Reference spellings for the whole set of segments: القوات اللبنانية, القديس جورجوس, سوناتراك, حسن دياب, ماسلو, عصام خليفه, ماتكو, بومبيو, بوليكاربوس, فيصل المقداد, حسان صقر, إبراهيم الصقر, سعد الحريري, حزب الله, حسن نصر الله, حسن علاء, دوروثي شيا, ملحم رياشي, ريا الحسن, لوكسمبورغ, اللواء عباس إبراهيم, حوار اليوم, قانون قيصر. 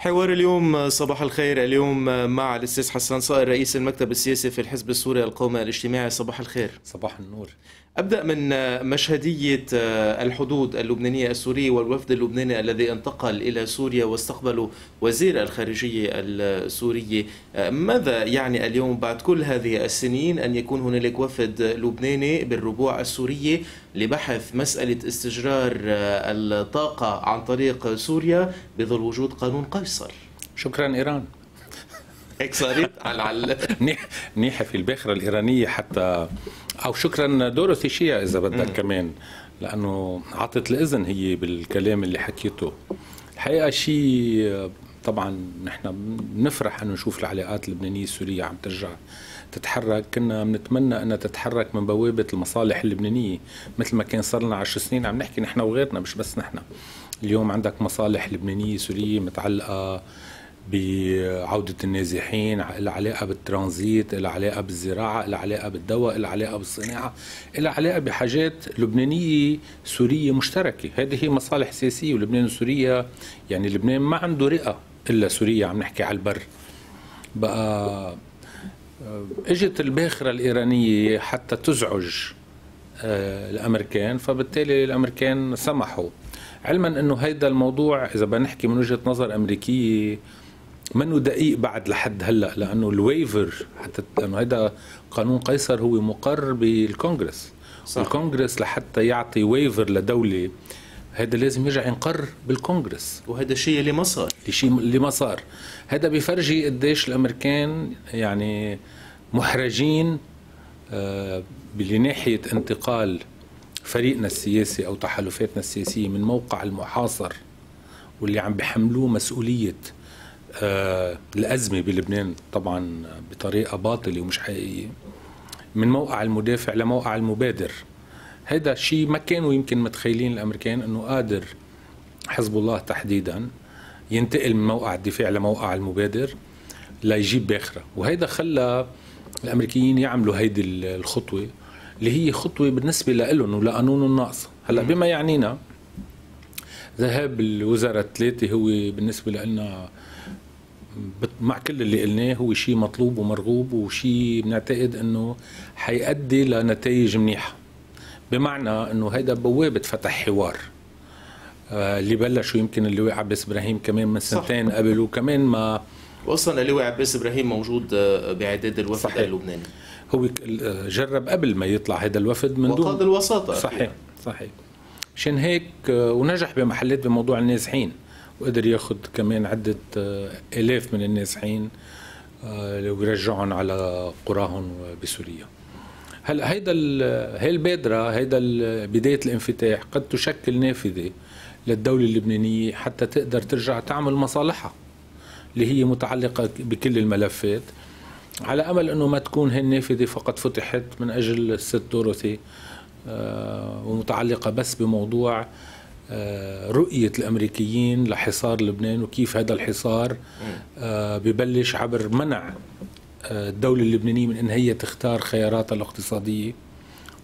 حوار اليوم صباح الخير اليوم مع الأستاذ حسان صائر رئيس المكتب السياسي في الحزب السوري القومي الاجتماعي. صباح الخير. صباح النور. أبدأ من مشهدية الحدود اللبنانية السورية والوفد اللبناني الذي انتقل إلى سوريا واستقبلوا وزير الخارجية السورية. ماذا يعني اليوم بعد كل هذه السنين أن يكون هنالك وفد لبناني بالربوع السورية لبحث مسألة استجرار الطاقة عن طريق سوريا بظل وجود قانون قيصر؟ شكرا إيران. هيك صارت على منيحه في الباخره الايرانيه حتى، او شكرا دوروثي شيا اذا بدك كمان، لانه عطت الاذن هي بالكلام اللي حكيته. الحقيقه شيء طبعا نحن بنفرح انه نشوف العلاقات اللبنانيه السوريه عم ترجع تتحرك، كنا بنتمنى انها تتحرك من بوابه المصالح اللبنانيه، مثل ما كان صار لنا 10 سنين عم نحكي نحن وغيرنا مش بس نحن. اليوم عندك مصالح لبنانيه سوريه متعلقه بعودة النازحين، العلاقة بالترانزيت، العلاقة بالزراعة، العلاقة بالدواء، العلاقة بالصناعة، العلاقة بحاجات لبنانية سورية مشتركة. هذه هي مصالح سياسية، ولبنان وسوريا يعني لبنان ما عنده رئة إلا سوريا عم نحكي على البر. بقى اجت الباخرة الإيرانية حتى تزعج الأمريكان، فبالتالي الأمريكان سمحوا، علما أنه هيدا الموضوع إذا بنحكي من وجهة نظر أمريكية منه دقيق بعد لحد هلا، لانه الويفر حتى لانه هذا قانون قيصر هو مقرر بالكونغرس، والكونغرس لحتى يعطي ويفر لدوله هذا لازم يرجع ينقر بالكونغرس، وهذا الشيء اللي ما صار، هذا بيفرجي قديش الامريكان يعني محرجين بناحيه انتقال فريقنا السياسي او تحالفاتنا السياسيه من موقع المحاصر واللي عم بيحملوه مسؤوليه الأزمة بلبنان طبعا بطريقة باطلة ومش حقيقية، من موقع المدافع لموقع المبادر. هذا الشيء ما كانوا يمكن متخيلين الأمريكان أنه قادر حزب الله تحديدا ينتقل من موقع الدفاع لموقع المبادر ليجيب باخرة، وهذا خلى الأمريكيين يعملوا هيدي الخطوة اللي هي خطوة بالنسبة لهم ولقانونهم ناقصة. هلا بما يعنينا ذهاب الوزراء الثلاثة هو بالنسبة لنا مع كل اللي قلناه هو شيء مطلوب ومرغوب وشيء بنعتقد انه حيؤدي لنتائج منيحه، بمعنى انه هيدا بوابه فتح حوار اللي بلشوا يمكن اللواء عباس ابراهيم كمان من سنتين قبل، وكمان ما اصلا اللواء عباس ابراهيم موجود باعداد الوفد اللبناني، هو جرب قبل ما يطلع هذا الوفد من دون وقاد الوساطه. صحيح صحيح، عشان هيك ونجح بمحلات بموضوع النازحين وقدر ياخذ كمان عده الاف من النازحين ويرجعهم على قراهم بسوريا. هلا هي البادره، بدايه الانفتاح قد تشكل نافذه للدوله اللبنانيه حتى تقدر ترجع تعمل مصالحها اللي هي متعلقه بكل الملفات، على امل انه ما تكون هالنافذه فقط فتحت من اجل الست دوروثي ومتعلقه بس بموضوع رؤية الأمريكيين لحصار لبنان وكيف هذا الحصار ببلش عبر منع الدولة اللبنانية من أن هي تختار خياراتها الاقتصادية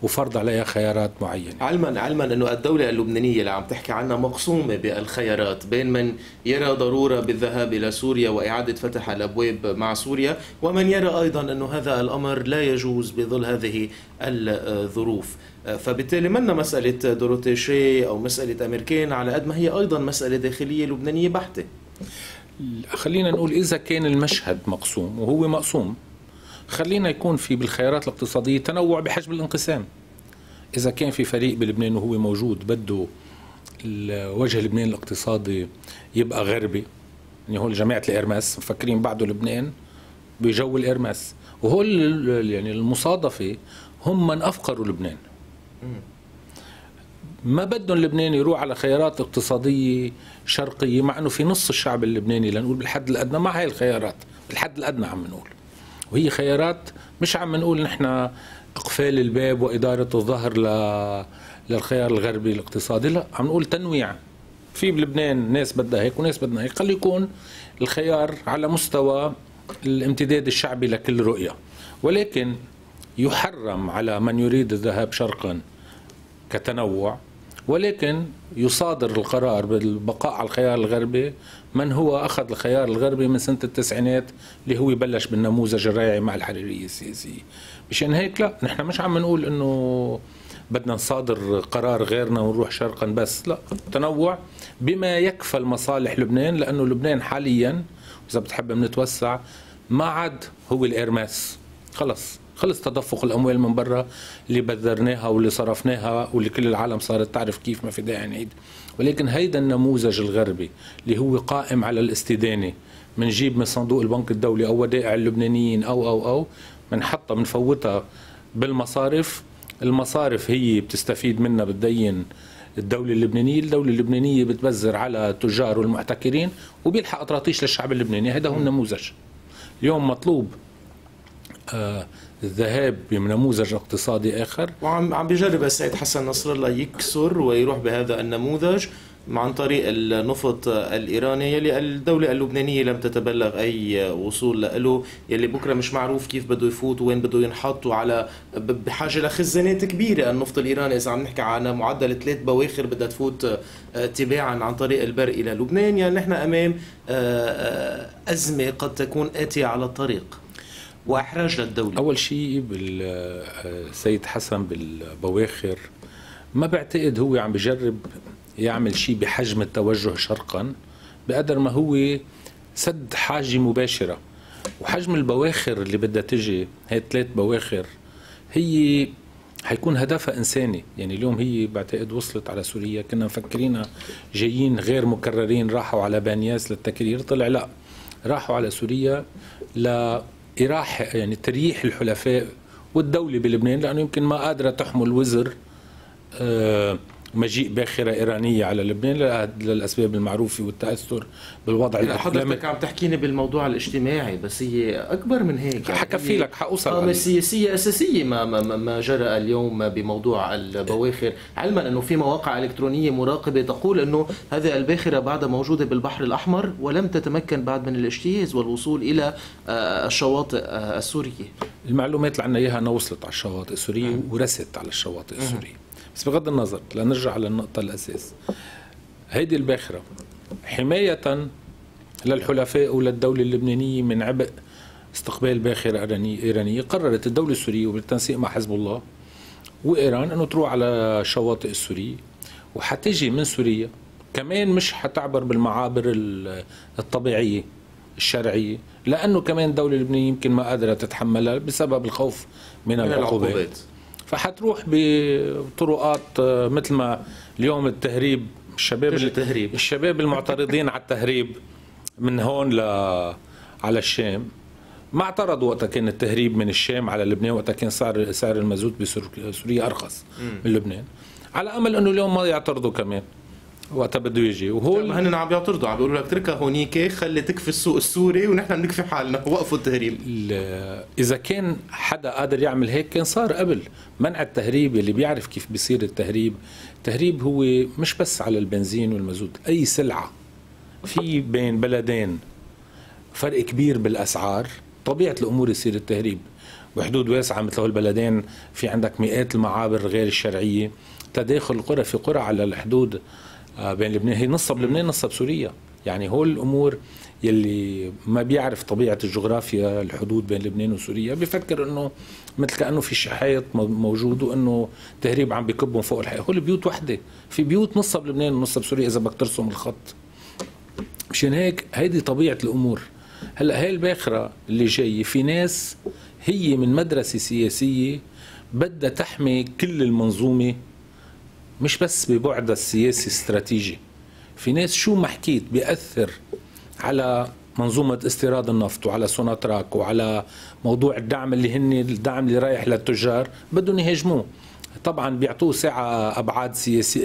وفرض عليها خيارات معينة، علما أنه الدولة اللبنانية اللي عم تحكي عنها مقسومة بالخيارات بين من يرى ضرورة بالذهاب إلى سوريا وإعادة فتح الأبواب مع سوريا، ومن يرى أيضا أنه هذا الأمر لا يجوز بظل هذه الظروف. فبالتالي منا مسألة دوروثي شيا أو مسألة أمريكان على قد ما هي أيضا مسألة داخلية لبنانية بحتة. خلينا نقول إذا كان المشهد مقسوم وهو مقسوم، خلينا يكون في بالخيارات الاقتصادية تنوع بحجم الانقسام. إذا كان في فريق بلبنان وهو موجود بده وجه لبنان الاقتصادي يبقى غربي، يعني هول جماعة الإرماس مفكرين بعده لبنان بجو الإرماس، وهول يعني المصادفة هم من أفقروا لبنان، ما بدهم لبنان يروح على خيارات اقتصادية شرقية، مع أنه في نص الشعب اللبناني لنقول بالحد الأدنى مع هاي الخيارات، بالحد الأدنى عم نقول، وهي خيارات مش عم نقول نحن إقفال الباب وإدارة الظهر للخيار الغربي الاقتصادي، لا عم نقول تنويع. في بلبنان ناس بدها هيك وناس بدنا هيك، خلي يكون الخيار على مستوى الامتداد الشعبي لكل رؤية، ولكن يحرم على من يريد الذهاب شرقا كتنوع، ولكن يصادر القرار بالبقاء على الخيار الغربي من هو أخذ الخيار الغربي من سنة التسعينات اللي هو بلش بالنموذج الرائع مع الحريرية السياسية. مشان هيك لا، نحن مش عم نقول إنه بدنا نصادر قرار غيرنا ونروح شرقا بس، لا، تنوع بما يكفى المصالح لبنان، لأنه لبنان حاليا وإذا بتحب بنتوسع ما عاد هو الإرماس، خلص تدفق الاموال من برا اللي بذرناها واللي صرفناها واللي كل العالم صارت تعرف كيف ما في داعي نعيد. ولكن هيدا النموذج الغربي اللي هو قائم على الاستدانه، منجيب من صندوق البنك الدولي او ودائع اللبنانيين او منحطها منفوتها بالمصارف، المصارف هي بتستفيد منها بتدين الدوله اللبنانيه بتبذر على التجار والمحتكرين وبيلحق اطراطيش للشعب اللبناني. هذا هو النموذج. اليوم مطلوب الذهاب بنموذج اقتصادي اخر، وعم بيجرب السيد حسن نصر الله يكسر ويروح بهذا النموذج عن طريق النفط الايراني يلي الدوله اللبنانيه لم تتبلغ اي وصول له، يلي بكره مش معروف كيف بده يفوت وين بده ينحط، وعلى بحاجه لخزانات كبيره. النفط الايراني اذا عم نحكي عن معدل 3 بواخر بدها تفوت تباعا عن طريق البر الى لبنان، يعني نحن امام ازمه قد تكون اتيه على الطريق واحراج للدوله. اول شيء السيد حسن بالبواخر ما بعتقد هو عم بجرب يعمل شيء بحجم التوجه شرقا بقدر ما هو سد حاجه مباشره، وحجم البواخر اللي بدها تجي هي 3 بواخر هي حيكون هدفها انساني. يعني اليوم هي بعتقد وصلت على سوريا، كنا مفكرينها جايين غير مكررين راحوا على بانياس للتكرير، طلع لا، راحوا على سوريا ل يعني ترييح الحلفاء والدولة بلبنان، لأنه يمكن ما قادرة تحمل وزر مجيء باخرة إيرانية على لبنان للأسباب المعروفة والتأثر بالوضع الإقليمي. حضرتك عم تحكيني بالموضوع الاجتماعي بس هي أكبر من هيك، حكفي لك حأوصل سياسية أساسية ما جرى اليوم بموضوع البواخر، علما أنه في مواقع إلكترونية مراقبة تقول أنه هذه الباخرة بعد موجودة بالبحر الأحمر ولم تتمكن بعد من الاجتياز والوصول إلى الشواطئ السورية. المعلومات اللي عنا إياها أنها وصلت على الشواطئ السورية ورست على الشواطئ السورية. بس بغض النظر لنرجع على النقطة الأساس، هيدي الباخرة حماية للحلفاء وللدولة اللبنانية من عبء استقبال باخرة إيرانية، قررت الدولة السورية وبالتنسيق مع حزب الله وإيران أنه تروح على شواطئ السورية، وحتجي من سوريا كمان مش حتعبر بالمعابر الطبيعية الشرعية، لأنه كمان الدولة اللبنانية يمكن ما قادرة تتحملها بسبب الخوف من العقوبات. فحتروح بطرقات مثل ما اليوم التهريب، الشباب المعترضين على التهريب من هون على الشام ما اعترضوا، وقتها كان التهريب من الشام على لبنان، وقتها كان سعر المازوت بسوريا ارخص من لبنان، على امل انه اليوم ما يعترضوا كمان وقتها بده يجي. وهول هن عم يعترضوا، عم بيقولوا لك اتركها هونيك، خلي تكفي السوق السوري ونحن بنكفي حالنا، وقفوا التهريب. اذا كان حدا قادر يعمل هيك كان صار قبل. منع التهريب اللي بيعرف كيف بيصير التهريب، التهريب هو مش بس على البنزين والمازوت، اي سلعه في بين بلدين فرق كبير بالاسعار طبيعه الامور يصير التهريب. بحدود واسعه مثل هالبلدين في عندك مئات المعابر غير الشرعيه، تداخل قرى في قرى على الحدود بين لبنان، هي نصها بلبنان نصها بسوريا. يعني هول الامور يلي ما بيعرف طبيعه الجغرافيا الحدود بين لبنان وسوريا بفكر انه مثل كانه في شحيط موجود وانه تهريب عم بكبهم فوق الحيط. هول بيوت وحده، في بيوت نصها بلبنان ونصها بسوريا اذا بدك ترسم الخط. مشان هيك هيدي طبيعه الامور. هلا هاي الباخره اللي جايه في ناس هي من مدرسه سياسيه بدها تحمي كل المنظومه، مش بس ببعد السياسي استراتيجي. في ناس شو ما حكيت بيأثر على منظومة استيراد النفط وعلى سوناتراك وعلى موضوع الدعم اللي هن الدعم اللي رايح للتجار بدهم يهاجموه. طبعا بيعطوه ساعة أبعاد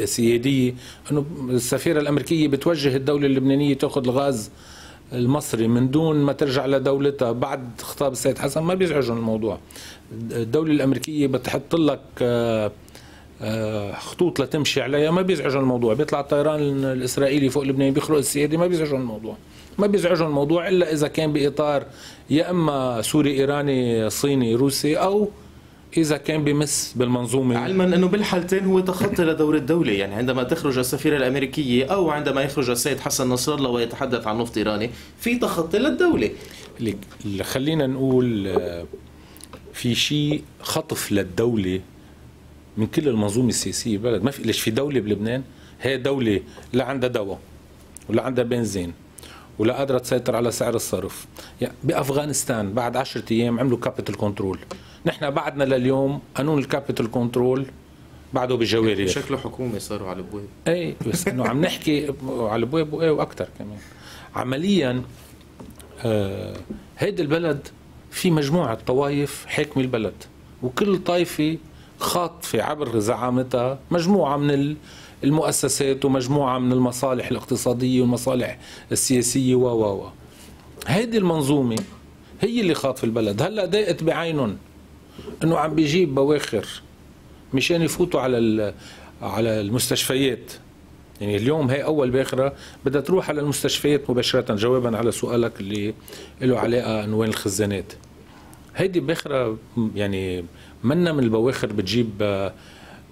سيادية، أنه السفيرة الأمريكية بتوجه الدولة اللبنانية تأخذ الغاز المصري من دون ما ترجع لدولتها بعد خطاب السيد حسن، ما بيزعجهم الموضوع. الدولة الأمريكية بتحط لك خطوط لتمشي عليها، ما بيزعجهم الموضوع. بيطلع الطيران الاسرائيلي فوق لبنان بيخرق السيادي، ما بيزعجهم الموضوع. ما بيزعجهم الموضوع الا اذا كان باطار يا اما سوري ايراني صيني روسي او إذا كان بمس بالمنظومة، علما أنه بالحالتين هو تخطي لدور الدولة. يعني عندما تخرج السفيرة الأمريكية أو عندما يخرج السيد حسن نصر الله ويتحدث عن نفط إيراني، في تخطي للدولة. خلينا نقول في شيء خطف للدولة من كل المنظومة السياسية بلد. ما في ليش في دولة بلبنان هي دولة لا عندها دواء ولا عندها بنزين ولا قادرة تسيطر على سعر الصرف. يعني بأفغانستان بعد 10 أيام عملوا كابيتال كنترول. نحن بعدنا لليوم قانون الكابيتال كنترول بعده بجواري شكله حكومي، صاروا على البواب. اي بس انه عم نحكي على البواب واكثر كمان. عمليا هيدا البلد في مجموعه طوائف حاكمه البلد، وكل طائفه خاطفه عبر زعامتها مجموعه من المؤسسات ومجموعه من المصالح الاقتصاديه والمصالح السياسيه و هيدي المنظومه هي اللي خاطفه البلد. هلا ضاقت بعينهم انه عم بيجيب بواخر مشان يفوتوا على المستشفيات. يعني اليوم هي اول باخره بدها تروح على المستشفيات مباشره، جوابا على سؤالك اللي له علاقه انه وين الخزانات. هيدي باخره يعني منا من البواخر بتجيب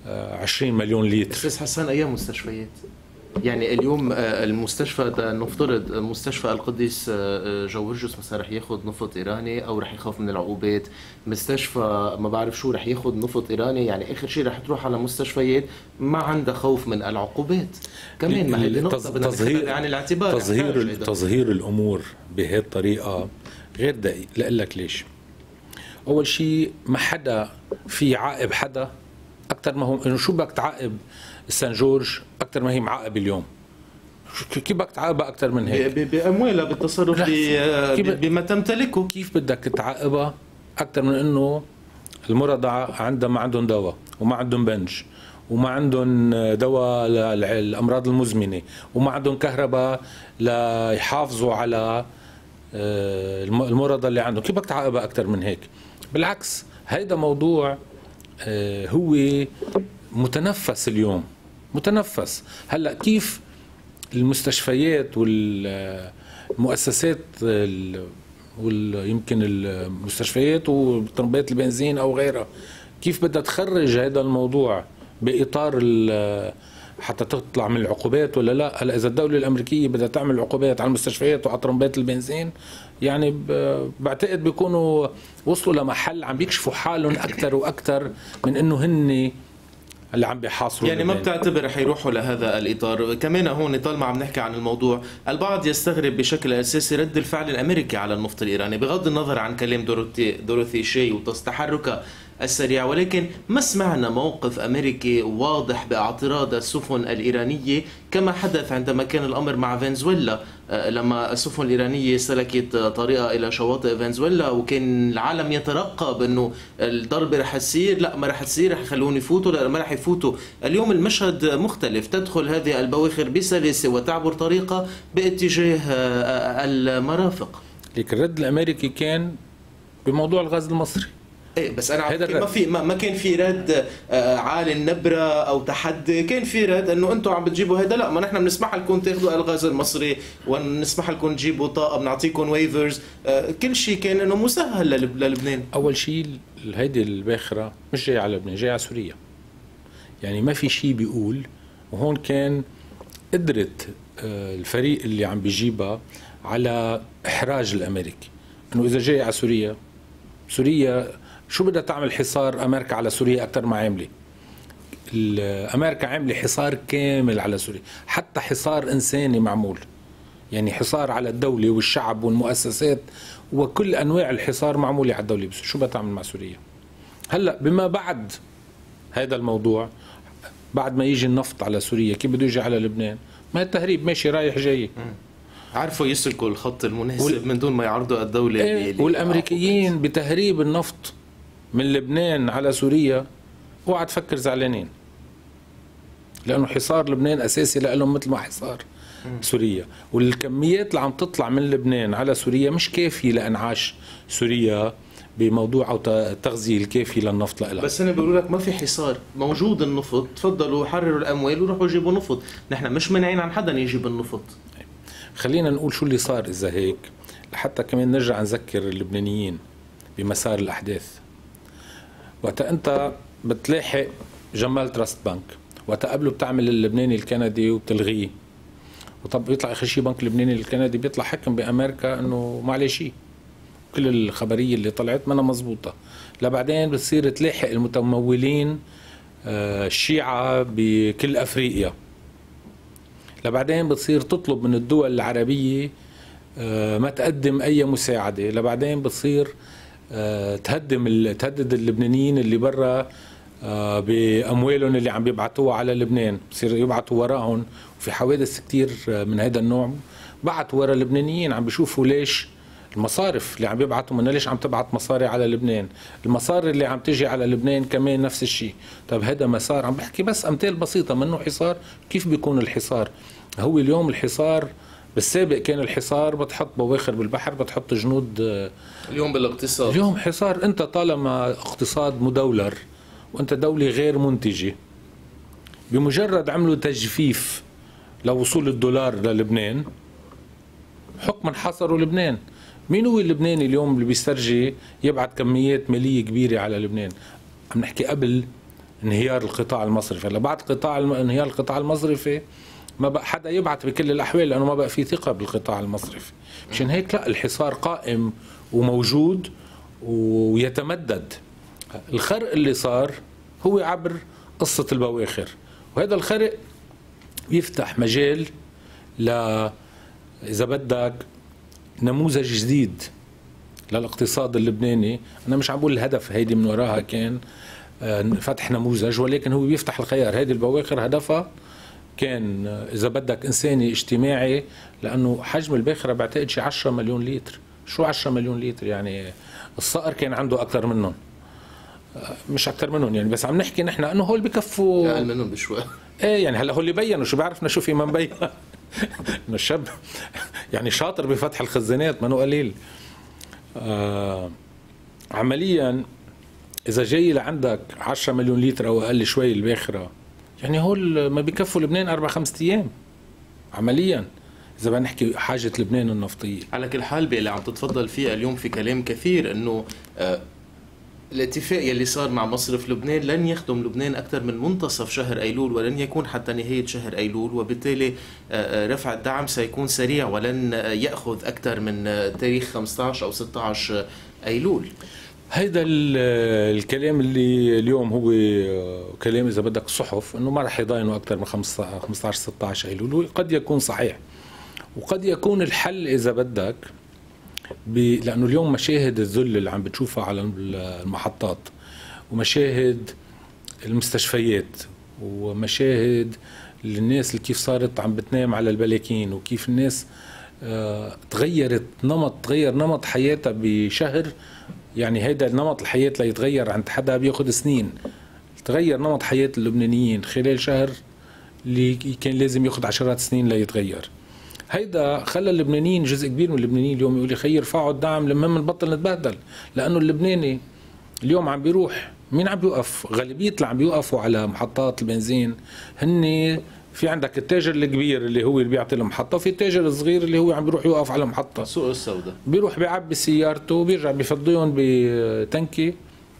20 مليون لتر. استاذ حسان، ايام مستشفيات؟ يعني اليوم المستشفى نفترض مستشفى القديس جورجوس مثلا رح ياخذ نفط ايراني او رح يخاف من العقوبات، مستشفى ما بعرف شو رح ياخذ نفط ايراني. يعني اخر شيء رح تروح على مستشفيات ما عندها خوف من العقوبات كمان. ما هي نقطه بدنا ناخذها عن الاعتبار. تظهير الامور بهي الطريقه غير دقيق. لاقول لك ليش. اول شيء ما حدا في عائب حدا اكثر ما هو انه شو بدك تعاقب سان جورج اكثر ما هي معاقبه اليوم. كيف بدك تعاقبها اكثر من هيك؟ باموالها، بالتصرف، بما تمتلكه. كيف بدك تعاقبها اكثر من انه المرضعه عندها ما عندهم دواء وما عندهم بنج وما عندهم دواء للامراض المزمنه وما عندهم كهرباء ليحافظوا على المرضى اللي عندهم؟ كيف بدك تعاقبها اكثر من هيك؟ بالعكس هيدا موضوع هو متنفس اليوم، متنفس. هلا كيف المستشفيات والمؤسسات يمكن المستشفيات وترمبات البنزين او غيرها، كيف بدها تخرج هذا الموضوع باطار حتى تطلع من العقوبات ولا لا؟ هلا اذا الدوله الامريكيه بدها تعمل عقوبات على المستشفيات وعلى ترمبات البنزين، يعني بعتقد بيكونوا وصلوا لمحل عم بيكشفوا حالهم اكثر واكثر من انه هن اللي عم بيحاصروا. يعني ما بتعتبر رح يروحوا لهذا الاطار كمان. هون طالما عم نحكي عن الموضوع، البعض يستغرب بشكل اساسي رد الفعل الامريكي على النفط الايراني، بغض النظر عن كلام دوروثي شيا وتحركها السريع، ولكن ما سمعنا موقف امريكي واضح باعتراض السفن الايرانيه كما حدث عندما كان الامر مع فنزويلا، لما السفن الايرانيه سلكت طريقها الى شواطئ فنزويلا وكان العالم يترقب انه الضربه رح تصير، لا ما رح تصير، رح يخلون يفوتوا، لا ما رح يفوتوا. اليوم المشهد مختلف، تدخل هذه البواخر بسلاسه وتعبر طريقها باتجاه المرافق. لكن الرد الامريكي كان بموضوع الغاز المصري. ايه بس انا ما كان في رد عالي النبره او تحدي، كان في رد انه انتم عم بتجيبوا هيدا، لا ما نحن بنسمح لكم تاخذوا الغاز المصري ونسمح لكم تجيبوا طاقه، بنعطيكم ويفرز، كل شيء كان انه مسهل للبنان. اول شيء هيدي الباخره مش جايه على لبنان، جايه على سوريا. يعني ما في شيء بيقول، وهون كان قدرت الفريق اللي عم بيجيبها على احراج الامريكي انه اذا جايه على سوريا، سوريا شو بدها تعمل حصار امريكا على سوريا اكثر ما عامله؟ امريكا عامله حصار كامل على سوريا، حتى حصار انساني معمول. يعني حصار على الدوله والشعب والمؤسسات وكل انواع الحصار معموله على الدوله، بس شو بدها تعمل مع سوريا؟ هلا بما بعد هذا الموضوع، بعد ما يجي النفط على سوريا كيف بده يجي على لبنان؟ ما التهريب ماشي رايح جاي. عرفوا يسلكوا الخط المناسب من دون ما يعرضوا الدوله. والامريكيين بتهريب النفط من لبنان على سوريا اوعى تفكر زعلانين، لانه حصار لبنان اساسي لهم مثل ما حصار سوريا، والكميات اللي عم تطلع من لبنان على سوريا مش كافيه لانعاش سوريا بموضوع او التغذيه الكافيه للنفط لها. بس انا بقول لك ما في حصار، موجود النفط، تفضلوا حرروا الاموال وروحوا جيبوا نفط، نحن مش منعين عن حدا يجيب النفط. خلينا نقول شو اللي صار اذا هيك، لحتى كمان نرجع نذكر اللبنانيين بمسار الاحداث. وقتها انت بتلاحق جمال تراست بنك، وقتها قبله بتعمل اللبناني الكندي وبتلغيه، وطب بيطلع اخر شيء بنك اللبناني الكندي بيطلع حكم بامريكا انه ما عليه شيء، كل الخبريه اللي طلعت مانا مضبوطه. لبعدين بتصير تلاحق المتمولين الشيعة بكل افريقيا، لبعدين بتصير تطلب من الدول العربيه ما تقدم اي مساعده، لبعدين بتصير تهدد اللبنانيين اللي برا باموالهم اللي عم بيبعتوها على لبنان، بصير يبعتوا وراهم، وفي حوادث كثير من هذا النوع بعتوا ورا اللبنانيين، عم بيشوفوا ليش المصارف اللي عم بيبعتوا منها، ليش عم تبعت مصاري على لبنان، المصاري اللي عم تيجي على لبنان كمان نفس الشيء. طب هذا مسار، عم بحكي بس امثال بسيطه منه حصار، كيف بيكون الحصار؟ هو اليوم الحصار، بالسابق كان الحصار بتحط بواخر بالبحر، بتحط جنود. اليوم بالاقتصاد، اليوم حصار، انت طالما اقتصاد مدولر وانت دولة غير منتجة، بمجرد عملوا تجفيف لوصول الدولار للبنان حكما حصروا لبنان. مين هو اللبناني اليوم اللي بيسترجي يبعت كميات مالية كبيرة على لبنان؟ عم نحكي قبل انهيار القطاع المصرفي. هلا بعد انهيار القطاع المصرفي ما بقى حدا يبعت بكل الاحوال، لانه ما بقى في ثقة بالقطاع المصرفي. مشان هيك لا، الحصار قائم وموجود ويتمدد. الخرق اللي صار هو عبر قصة البواخر، وهذا الخرق بيفتح مجال ل إذا بدك نموذج جديد للاقتصاد اللبناني. أنا مش عم بقول الهدف هيدي من وراها كان فتح نموذج، ولكن هو بيفتح الخيار. هيدي البواخر هدفها كان إذا بدك إنساني اجتماعي، لأنه حجم الباخرة بعتقد شي 10 مليون لتر. شو 10 مليون لتر؟ يعني الصقر كان عنده أكثر منهم، مش اكثر منهم يعني، بس عم نحكي نحن انه هول بكفوا اقل منهم بشوي. ايه يعني هلا هول اللي بينوا، شو بيعرفنا شو في ما مبين انه الشاب يعني شاطر بفتح الخزانات، منه قليل. عمليا اذا جاي لعندك 10 مليون لتر او اقل شوي الباخره، يعني هول ما بكفوا لبنان 4-5 ايام عمليا، إذا بدنا نحكي حاجة لبنان النفطية. على كل حال اللي عم تتفضل فيها اليوم في كلام كثير انه الاتفاق يلي صار مع مصرف لبنان لن يخدم لبنان أكثر من منتصف شهر أيلول، ولن يكون حتى نهاية شهر أيلول، وبالتالي رفع الدعم سيكون سريع ولن يأخذ أكثر من تاريخ 15 أو 16 أيلول. هيدا الكلام اللي اليوم هو كلام إذا بدك الصحف، أنه ما رح يضاينوا أكثر من 15-16 أيلول، وقد يكون صحيح، وقد يكون الحل إذا بدك، لأنه اليوم مشاهد الذل اللي عم بتشوفها على المحطات، ومشاهد المستشفيات، ومشاهد الناس اللي كيف صارت عم بتنام على البلاكين، وكيف الناس تغير نمط حياتها بشهر. يعني هيدا نمط الحياة لا يتغير عند حدا بياخد سنين، تغير نمط حياة اللبنانيين خلال شهر اللي كان لازم ياخد عشرات سنين لا يتغير. هيدا خلى اللبنانيين، جزء كبير من اللبنانيين اليوم يقول لي خير رفعوا الدعم لما نبطل نتبهدل، لانه اللبناني اليوم عم بيروح، مين عم بيوقف؟ غالبيه اللي عم بيوقفوا على محطات البنزين هن، في عندك التاجر الكبير اللي هو اللي بيعطي المحطه، في التاجر الصغير اللي هو عم بيروح يوقف على محطه سوق السوداء، بيروح بيعبي سيارته وبيرجع بيفضيهم بتنكي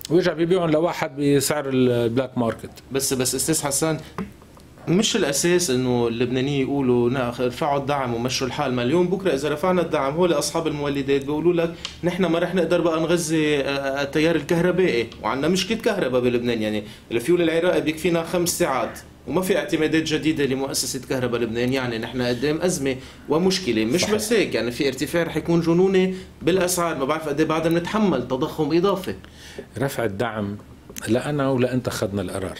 ويرجع بيبيعهم لواحد بسعر البلاك ماركت. بس استاذ حسان، مش الاساس انه اللبنانيين يقولوا رفعوا الدعم ومشوا الحال؟ ما اليوم بكره اذا رفعنا الدعم هول اصحاب المولدات بيقولوا لك نحن ما رح نقدر بقى نغذي التيار الكهربائي، وعندنا مشكله كهرباء بلبنان. يعني الفيول العراقي بيكفينا 5 ساعات وما في اعتمادات جديده لمؤسسه كهرباء لبنان. يعني نحن قدام ازمه ومشكله، مش بس هيك، يعني في ارتفاع رح يكون جنوني بالاسعار، ما بعرف قد ايه بعدها بنتحمل تضخم اضافي. رفع الدعم لا انا ولا انت اخذنا القرار،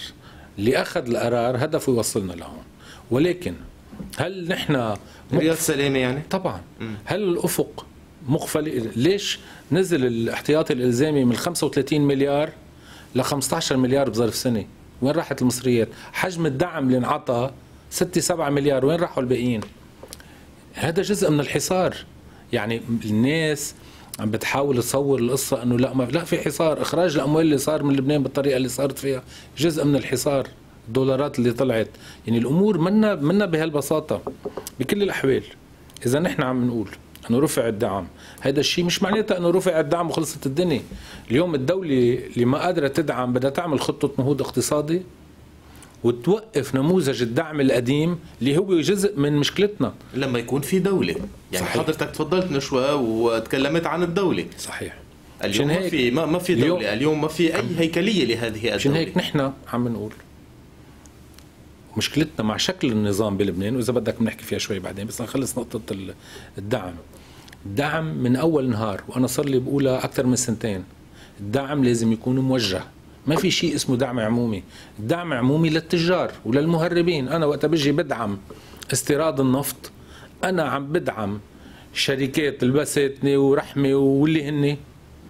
اللي أخذ القرار هدفه يوصلنا لهون، ولكن هل نحن رياض سلامة يعني؟ طبعا. هل الأفق مقفل؟ ليش نزل الاحتياطي الإلزامي من 35 مليار ل 15 مليار بظرف سنة؟ وين راحت المصريات؟ حجم الدعم اللي انعطى 6-7 مليار، وين راحوا الباقيين؟ هذا جزء من الحصار. يعني الناس عم بتحاول تصور القصه انه لا، ما لا في حصار، اخراج الاموال اللي صار من لبنان بالطريقه اللي صارت فيها جزء من الحصار، الدولارات اللي طلعت، يعني الامور منا بهالبساطه بكل الاحوال. اذا نحن عم نقول انه رفع الدعم، هذا الشيء مش معناتها انه رفع الدعم وخلصت الدنيا. اليوم الدولة اللي ما قادرة تدعم بدها تعمل خطة نهوض اقتصادي وتوقف نموذج الدعم القديم اللي هو جزء من مشكلتنا لما يكون في دولة. يعني صحيح. حضرتك تفضلت من شوي وتكلمت عن الدولة. صحيح. اليوم ما في دولة، اليوم ما في اي هيكلية لهذه الدولة. عشان هيك نحن عم نقول مشكلتنا مع شكل النظام بلبنان، واذا بدك بنحكي فيها شوي بعدين، بس نخلص نقطة الدعم. الدعم من اول نهار وانا صار لي بقولها اكثر من سنتين، الدعم لازم يكون موجه، ما في شيء اسمه دعم عمومي، الدعم عمومي للتجار وللمهربين. انا وقت بجي بدعم استيراد النفط انا عم بدعم شركات البساتنه ورحمه واللي هن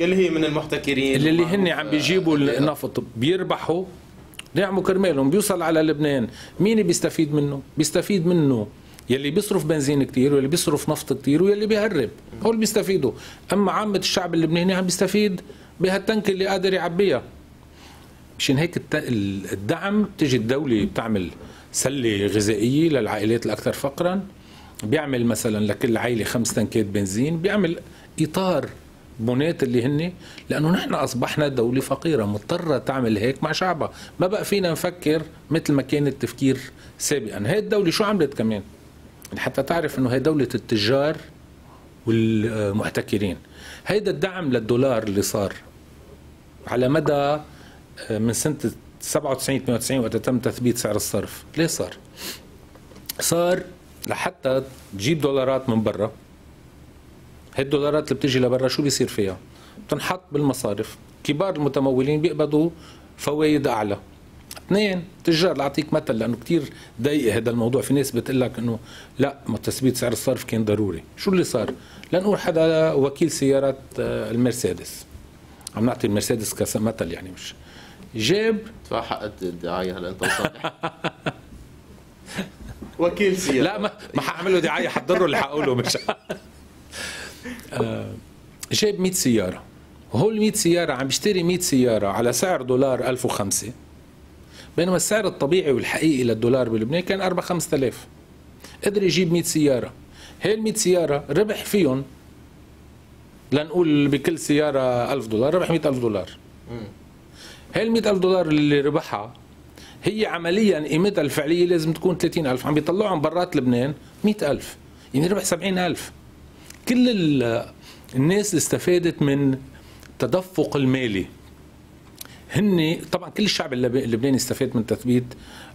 اللي هي من المحتكرين اللي هن عم بيجيبوا النفط بيربحوا بيعملوا كرمالهم، بيوصل على لبنان، مين بيستفيد منه؟ بيستفيد منه يلي بيصرف بنزين كتير ويلي بيصرف نفط كتير ويلي بيهرب، هول بيستفيدوا، اما عامة الشعب اللبناني عم بيستفيد بهالتنكة اللي قادر يعبيها. مشان هيك الدعم بتجي الدولة بتعمل سلة غذائية للعائلات الأكثر فقرا، بيعمل مثلا لكل عائلة 5 تنكات بنزين، بيعمل إطار بنات اللي هن، لانه نحن اصبحنا دوله فقيره مضطره تعمل هيك مع شعبها، ما بقى فينا نفكر مثل ما كان التفكير سابقا. هي الدوله شو عملت كمان؟ حتى تعرف انه هي دوله التجار والمحتكرين. هيدا الدعم للدولار اللي صار على مدى من سنه 97 98 وقت تم تثبيت سعر الصرف، ليه صار؟ صار لحتى تجيب دولارات من برا. هالدولارات اللي بتجي لبرا شو بيصير فيها؟ بتنحط بالمصارف، كبار المتمولين بيقبضوا فوايد اعلى. اثنين، تجار، لاعطيك مثل لانه كثير ضيق هذا الموضوع، في ناس بتقول لك انه لا ما تثبيت سعر الصرف كان ضروري، شو اللي صار؟ لنقول حدا وكيل سيارات المرسيدس، عم نعطي المرسيدس كمثل يعني، مش جاب دفع حق الدعايه هلا انت وصالح وكيل سيارة، لا ما حاعمل له دعايه، حضره اللي حقوله مش جاب 100 سيارة، وهول 100 سيارة عم بيشتري 100 سيارة على سعر دولار 1005، بينما السعر الطبيعي والحقيقي للدولار بلبنان كان 4-5 آلاف. قدر يجيب 100 سيارة، هال 100 سيارة ربح فيهم، لنقول بكل سيارة 1000 دولار، ربح 100,000 دولار. هال 100,000 دولار اللي ربحها هي عمليا قيمتها الفعلية لازم تكون 30,000، عم بيطلعهم برات لبنان 100,000، يعني ربح 70,000. كل الناس اللي استفادت من التدفق المالي هن طبعا كل الشعب اللبناني استفاد من تثبيت،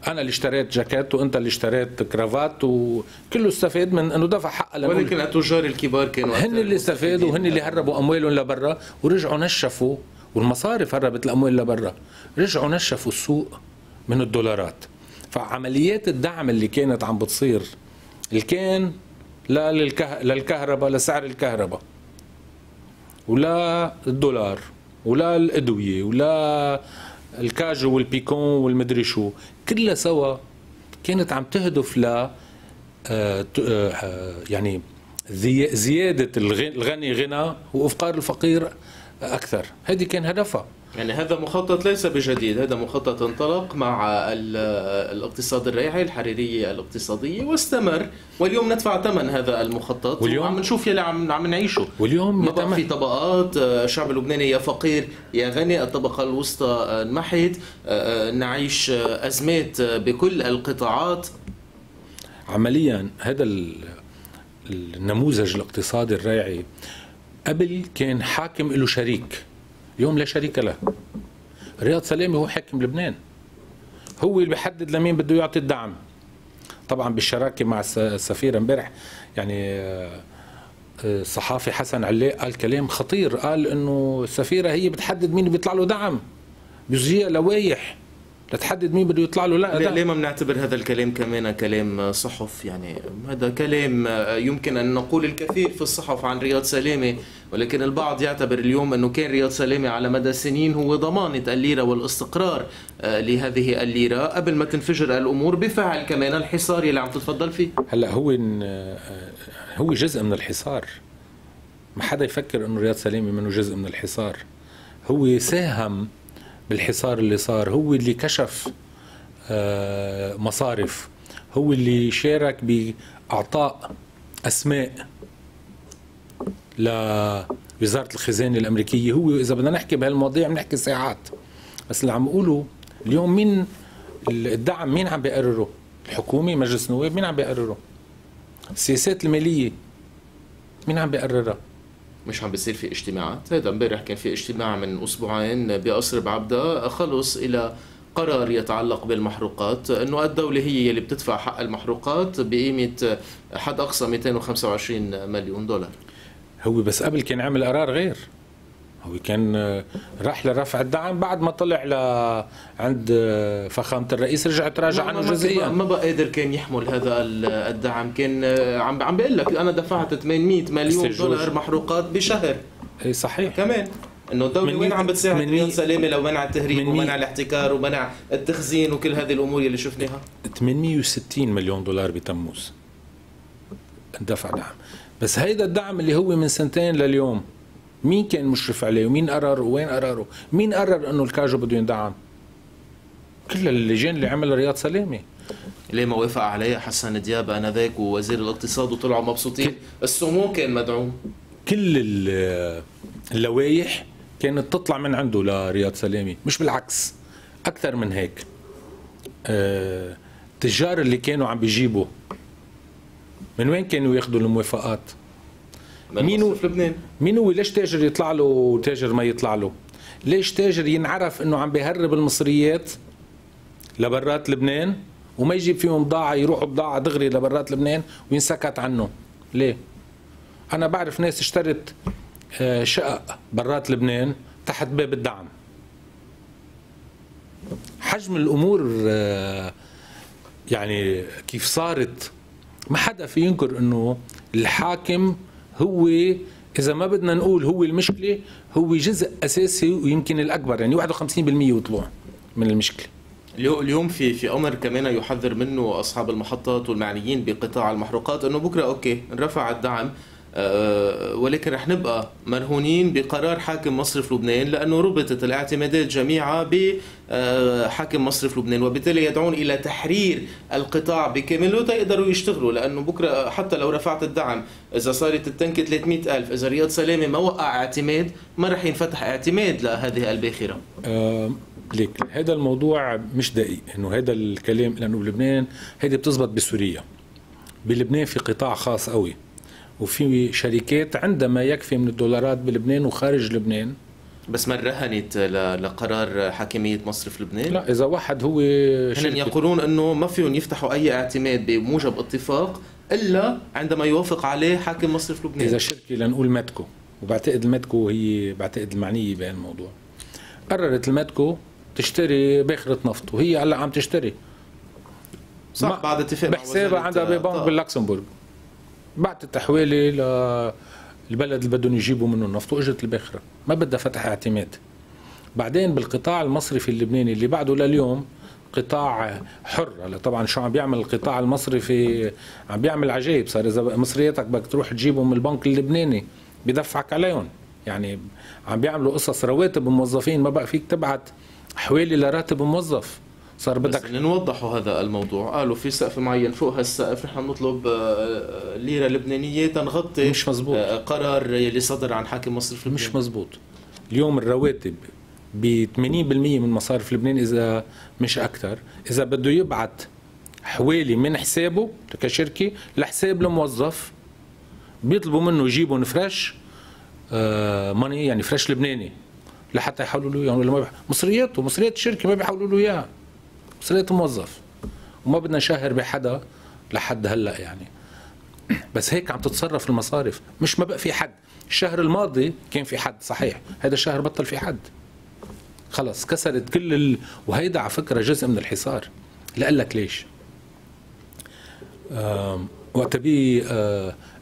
انا اللي اشتريت جاكيت وانت اللي اشتريت كرافات وكله استفاد من انه دفع حقه، ولكن التجار الكبار كانوا هن اللي استفادوا وهن اللي هربوا اموالهم لبرا ورجعوا نشفوا، والمصارف هربت الاموال لبرا، رجعوا نشفوا السوق من الدولارات. فعمليات الدعم اللي كانت عم بتصير اللي كان لا للكهرباء، لسعر الكهرباء ولا الدولار ولا الادويه ولا الكاجو والبيكون والمدري شو، كلها سوا كانت عم تهدف ل يعني زياده الغني غنى وافقار الفقير اكثر، هذه كان هدفها. يعني هذا مخطط ليس بجديد، هذا مخطط انطلق مع الاقتصاد الريعي، الحريرية الاقتصادية، واستمر، واليوم ندفع ثمن هذا المخطط، واليوم عم نشوف يلي عم نعيشه. واليوم ما في طبقات، الشعب اللبناني يا فقير يا غني، الطبقة الوسطى انمحت، نعيش أزمات بكل القطاعات. عمليا هذا النموذج الاقتصادي الريعي قبل كان حاكم له شريك، اليوم لا شريك له. رياض سلامة هو حاكم لبنان، هو اللي بيحدد لمين بده يعطي الدعم. طبعا بالشراكه مع السفير امبارح، يعني الصحافي حسن علاء قال كلام خطير، قال انه السفيره هي بتحدد مين بيطلع له دعم، بيجيها لوايح لتحدد مين بده يطلع له. لا ليه ما بنعتبر هذا الكلام كمان كلام صحف؟ يعني هذا كلام يمكن ان نقول الكثير في الصحف عن رياض سلامة، ولكن البعض يعتبر اليوم انه كان رياض سلامة على مدى سنين هو ضمانة الليرة والاستقرار لهذه الليرة قبل ما تنفجر الامور بفعل كمان الحصار اللي عم تتفضل فيه. هلا هو جزء من الحصار، ما حدا يفكر انه رياض سلامة منه جزء من الحصار، هو ساهم بالحصار اللي صار، هو اللي كشف مصارف، هو اللي شارك بإعطاء أسماء لوزارة الخزانة الأمريكية. هو إذا بدنا نحكي بهالمواضيع بنحكي ساعات، بس اللي عم بقوله اليوم مين الدعم؟ مين عم بيقرره؟ الحكومة؟ مجلس النواب؟ مين عم بيقرره؟ السياسات المالية مين عم بيقررها؟ مش عم بيصير في اجتماعات، هيدا امبارح كان في اجتماع من اسبوعين بقصر بعبدا خلص الى قرار يتعلق بالمحروقات، انه الدولة هي اللي بتدفع حق المحروقات بقيمة حد اقصى 225 مليون دولار. هو بس قبل كان عمل قرار غير، هو كان راح لرفع الدعم بعد ما طلع عند فخامة الرئيس رجع تراجع عنه جزئيا، ما بقى قادر كان يحمل هذا الدعم. كان عم بقول لك انا دفعت 800 مليون دولار محروقات بشهر. اي صحيح، كمان انه الدولة وين عم بتساعد؟ رياض سلامة لو منع التهريب ومنع الاحتكار ومنع التخزين وكل هذه الامور اللي شفناها. 860 مليون دولار بتموز دفع دعم، بس هيدا الدعم اللي هو من سنتين لليوم مين كان مشرف عليه ومين قرر وين قرره؟ مين قرر انه الكاجو بده يندعم؟ كل اللجان اللي عملها رياض سلامة ليه ما وافق عليها حسن دياب انذاك ووزير الاقتصاد وطلعوا مبسوطين، السمو كان مدعوم. كل اللوائح كانت تطلع من عنده لرياض سلامة، مش بالعكس، اكثر من هيك. التجار اللي كانوا عم بيجيبوا من وين كانوا ياخذوا الموافقات؟ مين هو؟ ليش تاجر يطلع له وتاجر ما يطلع له؟ ليش تاجر ينعرف انه عم بيهرب المصريات لبرات لبنان وما يجيب فيهم بضاعه، يروحوا بضاعه دغري لبرات لبنان وينسكت عنه؟ ليه؟ انا بعرف ناس اشترت شقق برات لبنان تحت باب الدعم. حجم الامور يعني كيف صارت ما حدا في ينكر انه الحاكم هو، إذا ما بدنا نقول هو المشكلة، هو جزء أساسي ويمكن الأكبر، يعني 51% وطلوع من المشكلة. اليوم في أمر كمان يحذر منه أصحاب المحطات والمعنيين بقطاع المحروقات، أنه بكرة أوكي نرفع الدعم ولكن رح نبقى مرهونين بقرار حاكم مصرف لبنان، لأنه ربطت الاعتمادات جميعها بحاكم مصرف لبنان، وبالتالي يدعون إلى تحرير القطاع بكامله تقدروا يشتغلوا، لأنه بكرة حتى لو رفعت الدعم إذا صارت التنكة 300,000 إذا رياض سلامة ما وقع اعتماد ما رح ينفتح اعتماد لهذه الباخرة. ليك هذا الموضوع مش دقيق إنه هذا الكلام، لأنه بلبنان هيدي بتزبط بسوريا، بلبنان في قطاع خاص قوي وفي شركات عندما يكفي من الدولارات بلبنان وخارج لبنان. بس ما رهنت لقرار حاكمية مصرف لبنان؟ لا، إذا واحد هو هن يقولون أنه ما فيهم يفتحوا أي اعتماد بموجب اتفاق إلا عندما يوافق عليه حاكم مصرف لبنان. إذا شركة لنقول ماتكو، وبعتقد الماتكو هي بعتقد المعنية بهالموضوع، قررت الماتكو تشتري باخرة نفط وهي هلا عم تشتري صح بعد اتفاق بحسابها عندها ببنك باللوكسمبورغ، بعتت حوالي للبلد اللي بدهم يجيبوا منه النفط واجت الباخره، ما بدها فتح اعتماد. بعدين بالقطاع المصرفي اللبناني اللي بعده لليوم قطاع حر، هلا طبعا شو عم بيعمل القطاع المصرفي؟ عم بيعمل عجائب، صار اذا مصرياتك بدك تروح تجيبهم من البنك اللبناني بدفعك عليهم، يعني عم بيعملوا قصص رواتب موظفين ما بقى فيك تبعت حوالي لراتب موظف، صار بدك نوضحوا هذا الموضوع. قالوا في سقف معين، فوق هالسقف نحن بنطلب ليره لبنانيه تنغطي. مش مزبوط. قرار اللي صدر عن حاكم مصرف لبنان مش مزبوط. اليوم الرواتب ب 80% من مصارف لبنان اذا مش اكثر، اذا بده يبعت حوالي من حسابه كشركه لحساب الموظف بيطلبوا منه يجيبوا فريش ماني، يعني فريش لبناني لحتى يحولوا له اياه، يعني مصرياته مصريات الشركه ما بيحولوا له اياها، صرت موظف وما بدنا نشهر بحدا لحد هلا يعني. بس هيك عم تتصرف المصارف، مش ما بقى في حد. الشهر الماضي كان في حد صحيح، هذا الشهر بطل في حد، خلص كسرت كل وهيدا على فكره جزء من الحصار. لأقول لك ليش وقت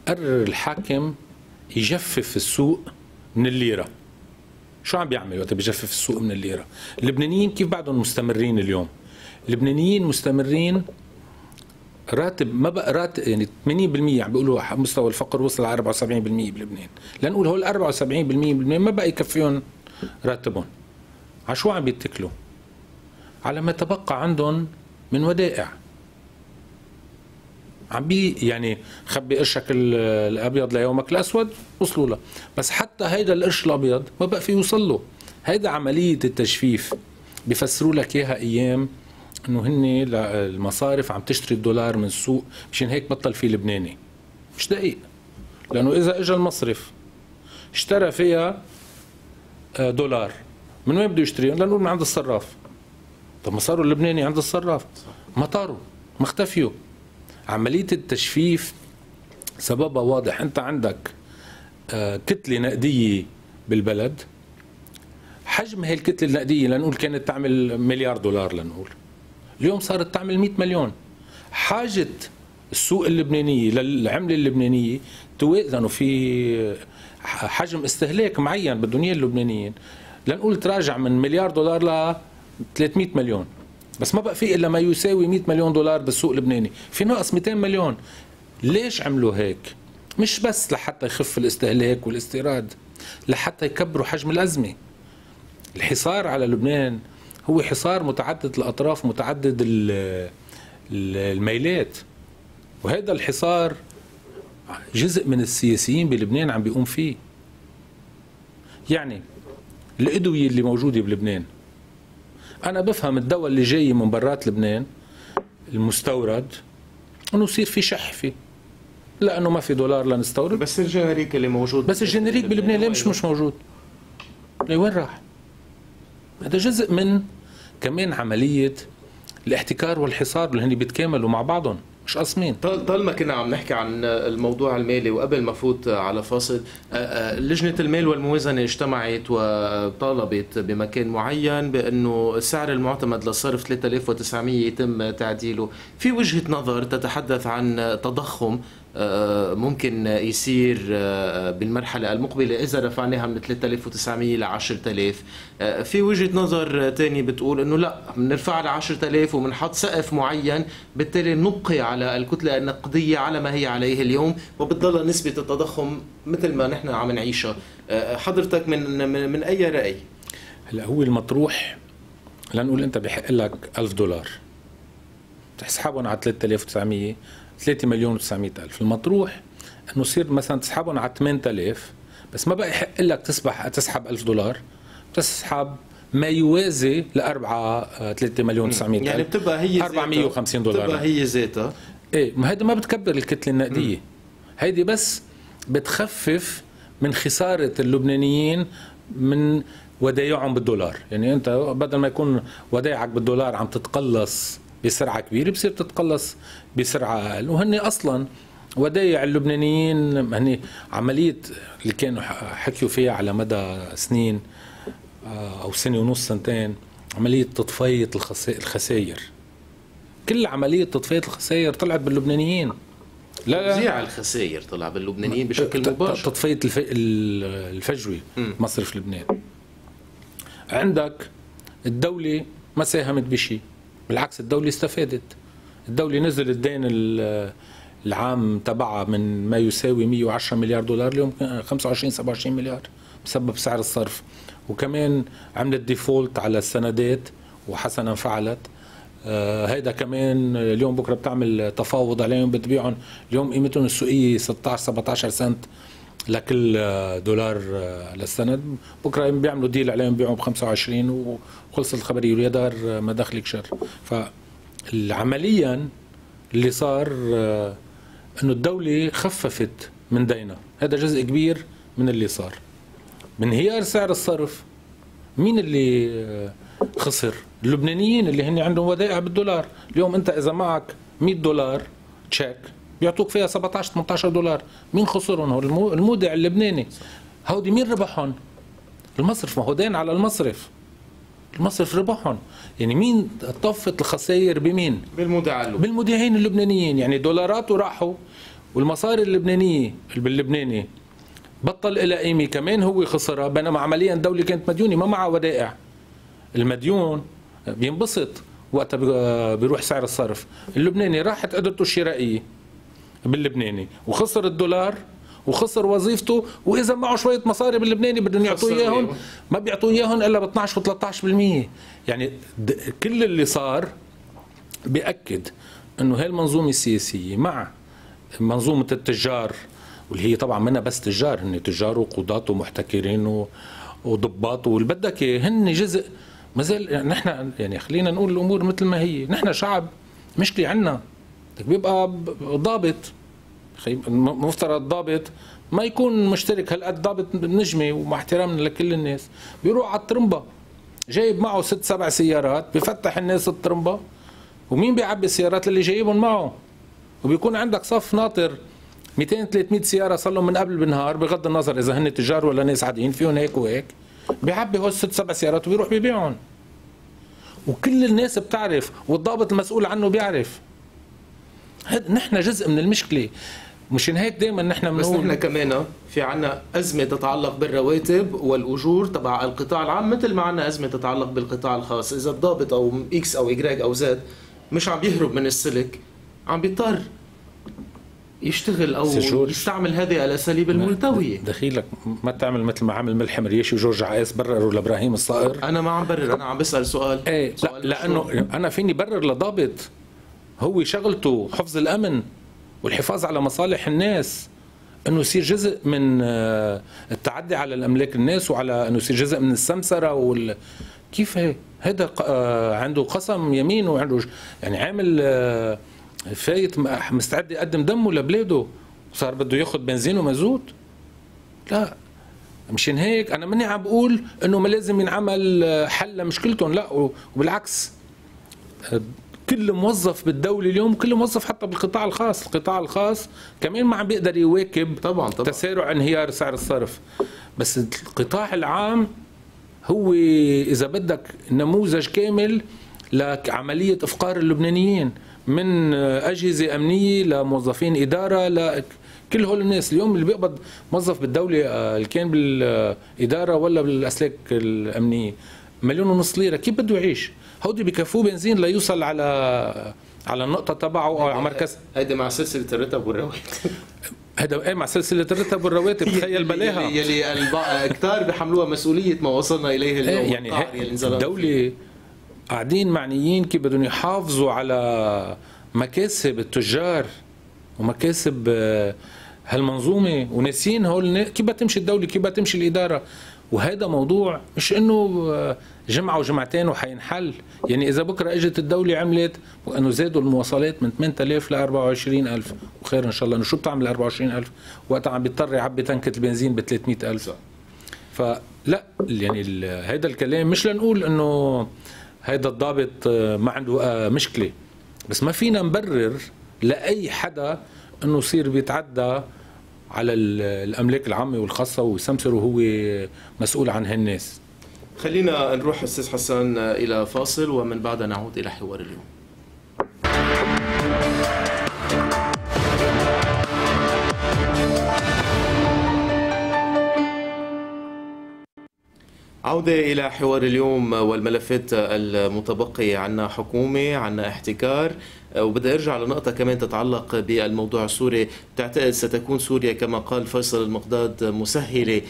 قرر الحاكم يجفف السوق من الليره، شو عم بيعمل وقت بيجفف السوق من الليره؟ اللبنانيين كيف بعدهم مستمرين اليوم؟ اللبنانيين مستمرين، راتب ما بقى راتب، يعني 80% عم بيقولوا مستوى الفقر وصل على 74% بلبنان، لنقول هول 74% بلبنان ما بقى يكفيهم راتبهم. على شو عم بيتكلوا؟ على ما تبقى عندهم من ودائع. عم يعني خبي قرشك الابيض ليومك الاسود، وصلوا له. بس حتى هيدا القرش الابيض ما بقى في يوصل له. هيدا عمليه التجفيف بفسروا لك اياها ايام انه هن المصارف عم تشتري الدولار من السوق، مشان هيك بطل في لبناني. مش دقيق، لانه اذا اجى المصرف اشترى فيها دولار، من وين بده يشتريهم؟ لنقول من عند الصراف. طب ما صاروا اللبناني عند الصراف، ما طاروا، ما اختفيوا. عملية التجفيف سببها واضح، انت عندك كتلة نقدية بالبلد، حجم هي الكتلة النقدية لنقول كانت تعمل مليار دولار، لنقول اليوم صارت تعمل 100 مليون. حاجة السوق اللبنانية للعملة اللبنانية توازنوا في حجم استهلاك معين بدهم اياه اللبنانيين، لنقول تراجع من مليار دولار ل 300 مليون، بس ما بقى في الا ما يساوي 100 مليون دولار بالسوق اللبناني، في ناقص 200 مليون. ليش عملوا هيك؟ مش بس لحتى يخف الاستهلاك والاستيراد، لحتى يكبروا حجم الازمه. الحصار على لبنان هو حصار متعدد الاطراف، متعدد الميلات، وهذا الحصار جزء من السياسيين بلبنان عم بيقوم فيه. يعني الادويه اللي موجوده بلبنان، أنا بفهم الدواء اللي جاي من برات لبنان المستورد إنه يصير في شح فيه، لأنه ما في دولار لنستورد. بس الجنريك اللي موجود، بس الجنريك بلبنان ليه مش موجود؟ ليه وين راح؟ هذا جزء من كمان عملية الاحتكار والحصار اللي هن بيتكاملوا مع بعضهم، مش قاسمين. طالما كنا عم نحكي عن الموضوع المالي، وقبل ما فوت على فاصل، لجنة المال والموازنة اجتمعت وطالبت بمكان معين بأنه السعر المعتمد للصرف 3900 يتم تعديله. في وجهة نظر تتحدث عن تضخم ممكن يصير بالمرحلة المقبلة إذا رفعناها من 3900 ل 10000. في وجهة نظر تاني بتقول إنه لا، بنرفعها ل 10000 وبنحط سقف معين، بالتالي نبقي على الكتلة النقدية على ما هي عليه اليوم، وبتضل نسبة التضخم مثل ما نحن عم نعيشها. حضرتك من أي رأي؟ هلا هو المطروح، لنقول أنت بحق لك 1000 دولار تسحبهم على 3900، 3,900,000. المطروح انه يصير مثلا تسحبهم على 8000، بس ما بقى يحق لك تسحب 1000 دولار، بتسحب ما يوازي لأربعة 3,900,000، يعني بتبقى هي 450 دولار بتبقى هي زيتها. ايه، ما هيدي ما بتكبر الكتلة النقدية، هيدي بس بتخفف من خسارة اللبنانيين من ودايعهم بالدولار. يعني انت بدل ما يكون ودايعك بالدولار عم تتقلص بسرعة كبيرة، بصير تتقلص بسرعة أقل. وهن أصلا ودايع اللبنانيين، هن عملية اللي كانوا حكيوا فيها على مدى سنين أو سنة ونص سنتين، عملية تطفية الخسائر. كل عملية تطفية الخسائر طلعت باللبنانيين، لا توزيع الخسائر طلع باللبنانيين بشكل مباشر. تطفية الفجوة مصرف لبنان، عندك الدولة ما ساهمت بشيء، بالعكس الدولة استفادت. الدولة نزل الدين العام تبعها من ما يساوي 110 مليار دولار اليوم 25-27 مليار بسبب سعر الصرف، وكمان عملت ديفولت على السندات وحسنا فعلت. هيدا كمان اليوم بكره بتعمل تفاوض عليهم، بتبيعهم اليوم قيمتهم السوقية 16-17 سنت لكل دولار للسند، بكره بيعملوا ديل عليهم بيعوا ب 25 وخلص الخبريه، ويا دار ما دخلك شر. فعمليا اللي صار انه الدوله خففت من دينها، هذا جزء كبير من اللي صار. من انهيار سعر الصرف مين اللي خسر؟ اللبنانيين اللي هن عندهم ودائع بالدولار. اليوم انت اذا معك 100 دولار تشيك بيعطوك فيها 17-18 دولار، مين خسرهم؟ هو المودع اللبناني. هودي مين ربحهم؟ المصرف، ما هو دين على المصرف، المصرف ربحهم. يعني مين طفت الخسائر بمين؟ بالمودعين اللبنانيين. يعني دولاراته راحوا، والمصاري اللبنانيه باللبناني بطل إلى قيمه، كمان هو خسرها، بينما عمليا الدوله كانت مديونه ما معها ودائع. المديون بينبسط وقت بيروح سعر الصرف، اللبناني راحت قدرته الشرائيه باللبناني وخسر الدولار وخسر وظيفته، واذا معه شويه مصاري باللبناني بدهم يعطوه اياهم، ما بيعطوه اياهم الا ب 12 و 13%. يعني كل اللي صار بياكد انه هالمنظومه السياسيه مع منظومة التجار واللي هي طبعا منها بس تجار، هن تجار وقضاة ومحتكرين وضباط واللي بدك اياه، هن جزء ما زال. نحن يعني خلينا نقول الامور مثل ما هي، نحن شعب مشكله عندنا بيبقى ضابط، مفترض ضابط ما يكون مشترك هالقد، ضابط نجمه ومع احترامنا لكل الناس بيروح على الطرمبه جايب معه 6-7 سيارات، بفتح الناس الطرمبه ومين بيعبي السيارات اللي جايبهم معه، وبيكون عندك صف ناطر 200-300 سياره صار لهم من قبل بالنهار، بغض النظر اذا هن تجار ولا ناس عاديين فيهم هيك وهيك، بيعبي هول 6-7 سيارات وبيروح بيبيعهم وكل الناس بتعرف والضابط المسؤول عنه بيعرف. نحن جزء من المشكله، مشان هيك دائما نحن بس نحن كمان في عنا ازمه تتعلق بالرواتب والاجور تبع القطاع العام مثل ما عنا ازمه تتعلق بالقطاع الخاص. اذا الضابط او اكس او اجراج او زد مش عم يهرب من السلك، عم بيضطر يشتغل او يستعمل هذه الاساليب الملتويه. دخيلك ما تعمل مثل ما عمل ملحم رياشي وجورج عقاس، برروا لابراهيم الصقر. انا ما عم برر، انا عم بسال سؤال. ايه سؤال، لانه انا فيني برر لضابط هو شغلته حفظ الامن والحفاظ على مصالح الناس، انه يصير جزء من التعدي على الاملاك الناس وعلى انه يصير جزء من السمسره كيف هذا عنده قسم يمين وعنده يعني عامل فايت مستعد يقدم دمه لبلاده، صار بده ياخذ بنزين ومازوت. لا مشان هيك انا ماني عم بقول انه ما لازم ينعمل حل لمشكلتهم، لا وبالعكس كل موظف بالدولة اليوم، كل موظف حتى بالقطاع الخاص، القطاع الخاص كمان ما عم بيقدر يواكب طبعاً تسارع انهيار سعر الصرف، بس القطاع العام هو إذا بدك نموذج كامل لعملية إفقار اللبنانيين، من أجهزة أمنية لموظفين إدارة لكل هول الناس. اليوم اللي بيقبض موظف بالدولة اللي كان بالإدارة ولا بالأسلاك الأمنية 1.5 مليون ليرة، كيف بده يعيش؟ هودي بكفوه بنزين ليوصل على النقطة تبعه أو على مركز. هيدا مع سلسلة الرتب والرواتب. هيدا مع سلسلة الرتب والرواتب تخيل بلاها. يلي كتار بحملوها مسؤولية ما وصلنا إليه اليوم. يعني الدولة قاعدين معنيين كيف بدهم يحافظوا على مكاسب التجار ومكاسب هالمنظومة، وناسيين هول كيف بدها تمشي الدولة، كيف بدها تمشي الإدارة. وهذا موضوع مش انه جمعه وجمعتين وحينحل، يعني اذا بكره اجت الدوله عملت انه زادوا المواصلات من 8000 ل 24000 وخير ان شاء الله، انه شو بتعمل 24000 وقتها عم بيضطر يعبي تنكه البنزين ب 300000. فلا يعني هذا الكلام مش لنقول انه هذا الضابط ما عنده مشكله، بس ما فينا نبرر لاي حدا انه يصير بيتعدى على الاملاك العامه والخاصه ويسمسر وهو مسؤول عن هالناس. خلينا نروح استاذ حسن الى فاصل ومن بعدها نعود الى حوار اليوم. عودة إلى حوار اليوم والملفات المتبقية. عنا حكومة، عنا احتكار، وبدي أرجع لنقطة كمان تتعلق بالموضوع السوري. تعتقد ستكون سوريا كما قال فيصل المقداد مسهلة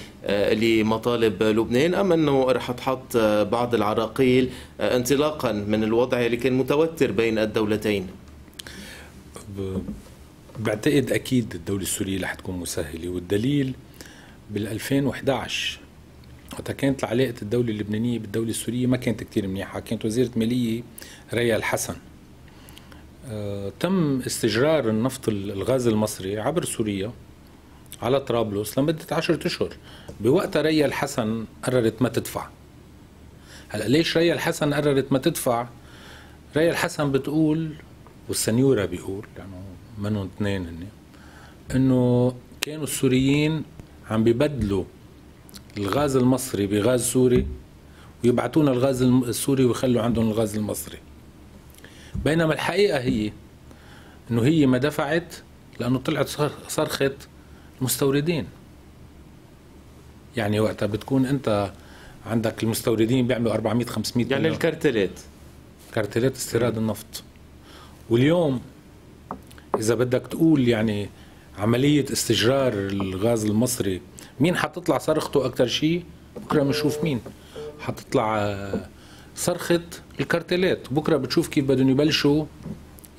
لمطالب لبنان، أم أنه رح تحط بعض العراقيل انطلاقا من الوضع اللي كان متوتر بين الدولتين؟ بعتقد أكيد الدولة السورية رح تكون مسهلة، والدليل بال2011 وقتها كانت علاقة الدولة اللبنانية بالدولة السورية ما كانت كتير منيحة، كانت وزيرة مالية ريا الحسن. تم استجرار النفط الغاز المصري عبر سوريا على طرابلس لمدة 10 أشهر، بوقتها ريا الحسن قررت ما تدفع. هلا ليش ريا الحسن قررت ما تدفع؟ ريا الحسن بتقول والسنيورة بيقول، لأنه منهم اثنين هن، إنه كانوا السوريين عم ببدلوا الغاز المصري بغاز سوري ويبعتونا الغاز السوري ويخلوا عندهم الغاز المصري، بينما الحقيقة هي انه هي ما دفعت لانه طلعت صرخة المستوردين. يعني وقتها بتكون انت عندك المستوردين بيعملوا 400-500 يعني مليون. الكارتلات استيراد النفط. واليوم اذا بدك تقول يعني عملية استجرار الغاز المصري مين حتطلع صرخته أكثر شيء؟ بكره بنشوف مين حتطلع صرخة الكارتلات، بكره بتشوف كيف بدهم يبلشوا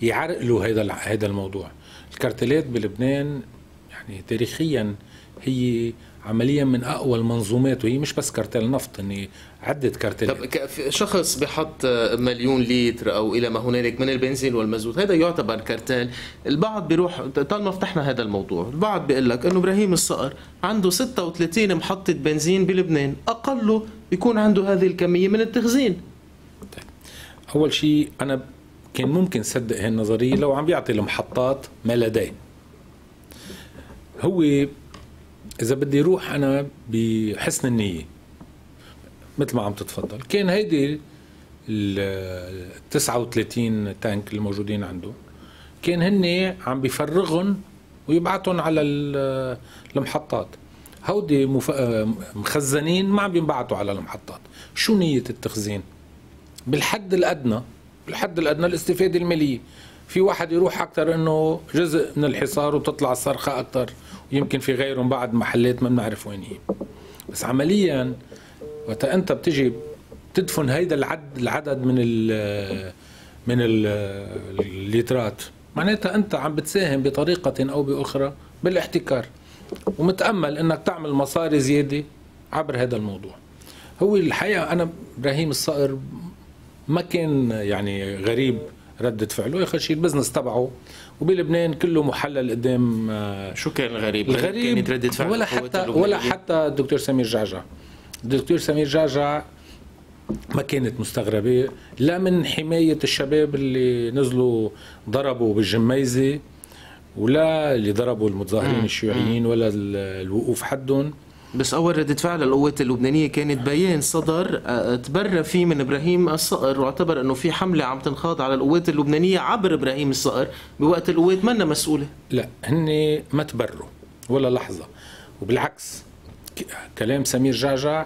يعرقلوا هذا الموضوع. الكارتلات بلبنان يعني تاريخيا هي عمليا من اقوى المنظومات، وهي مش بس كارتيل نفط، هي عده كارتيلات. طب شخص بحط 1,000,000 لتر او الى ما هنالك من البنزين والمازوت، هذا يعتبر كارتيل. البعض بيروح، طالما فتحنا هذا الموضوع، البعض بيقول لك انه ابراهيم الصقر عنده 36 محطه بنزين بلبنان، اقله بيكون عنده هذه الكميه من التخزين. طيب. اول شيء انا كان ممكن صدق هالنظريه لو عم بيعطي المحطات ما لديه. هو إذا بدي أروح أنا بحسن النية مثل ما عم تتفضل، كان هيدي ال 39 تانك اللي موجودين عنده كان هن عم بيفرغهم ويبعتهم على المحطات، هودي مخزنين ما عم بينبعتوا على المحطات. شو نية التخزين؟ بالحد الأدنى، بالحد الأدنى الاستفادة المالية. في واحد يروح أكثر إنه جزء من الحصار وتطلع الصرخة أكثر، ويمكن في غيرهم بعد محلات ما بنعرف وين هي. بس عمليا وقت أنت بتجي تدفن هيدا العدد من الليترات، معناتها أنت عم بتساهم بطريقة أو بأخرى بالاحتكار، ومتأمل إنك تعمل مصاري زيادة عبر هذا الموضوع. هو الحقيقة أنا إبراهيم الصقر ما كان يعني غريب ردة فعله، اخر شيء البزنس تبعه وبلبنان كله محلل قدام. شو كان الغريب؟ الغريب كانت ردة فعل ولا حتى الدكتور سمير جعجع. الدكتور سمير جعجع ما كانت مستغربه لا من حمايه الشباب اللي نزلوا ضربوا بالجميزه، ولا اللي ضربوا المتظاهرين الشيوعيين، ولا الوقوف حدهم. بس أول ردة فعل القوات اللبنانية كانت بيان صدر تبرى فيه من إبراهيم الصقر، واعتبر أنه في حملة عم تنخاض على القوات اللبنانية عبر إبراهيم الصقر بوقت القوات منا مسؤولة. لا، هن ما تبروا ولا لحظة، وبالعكس كلام سمير جعجع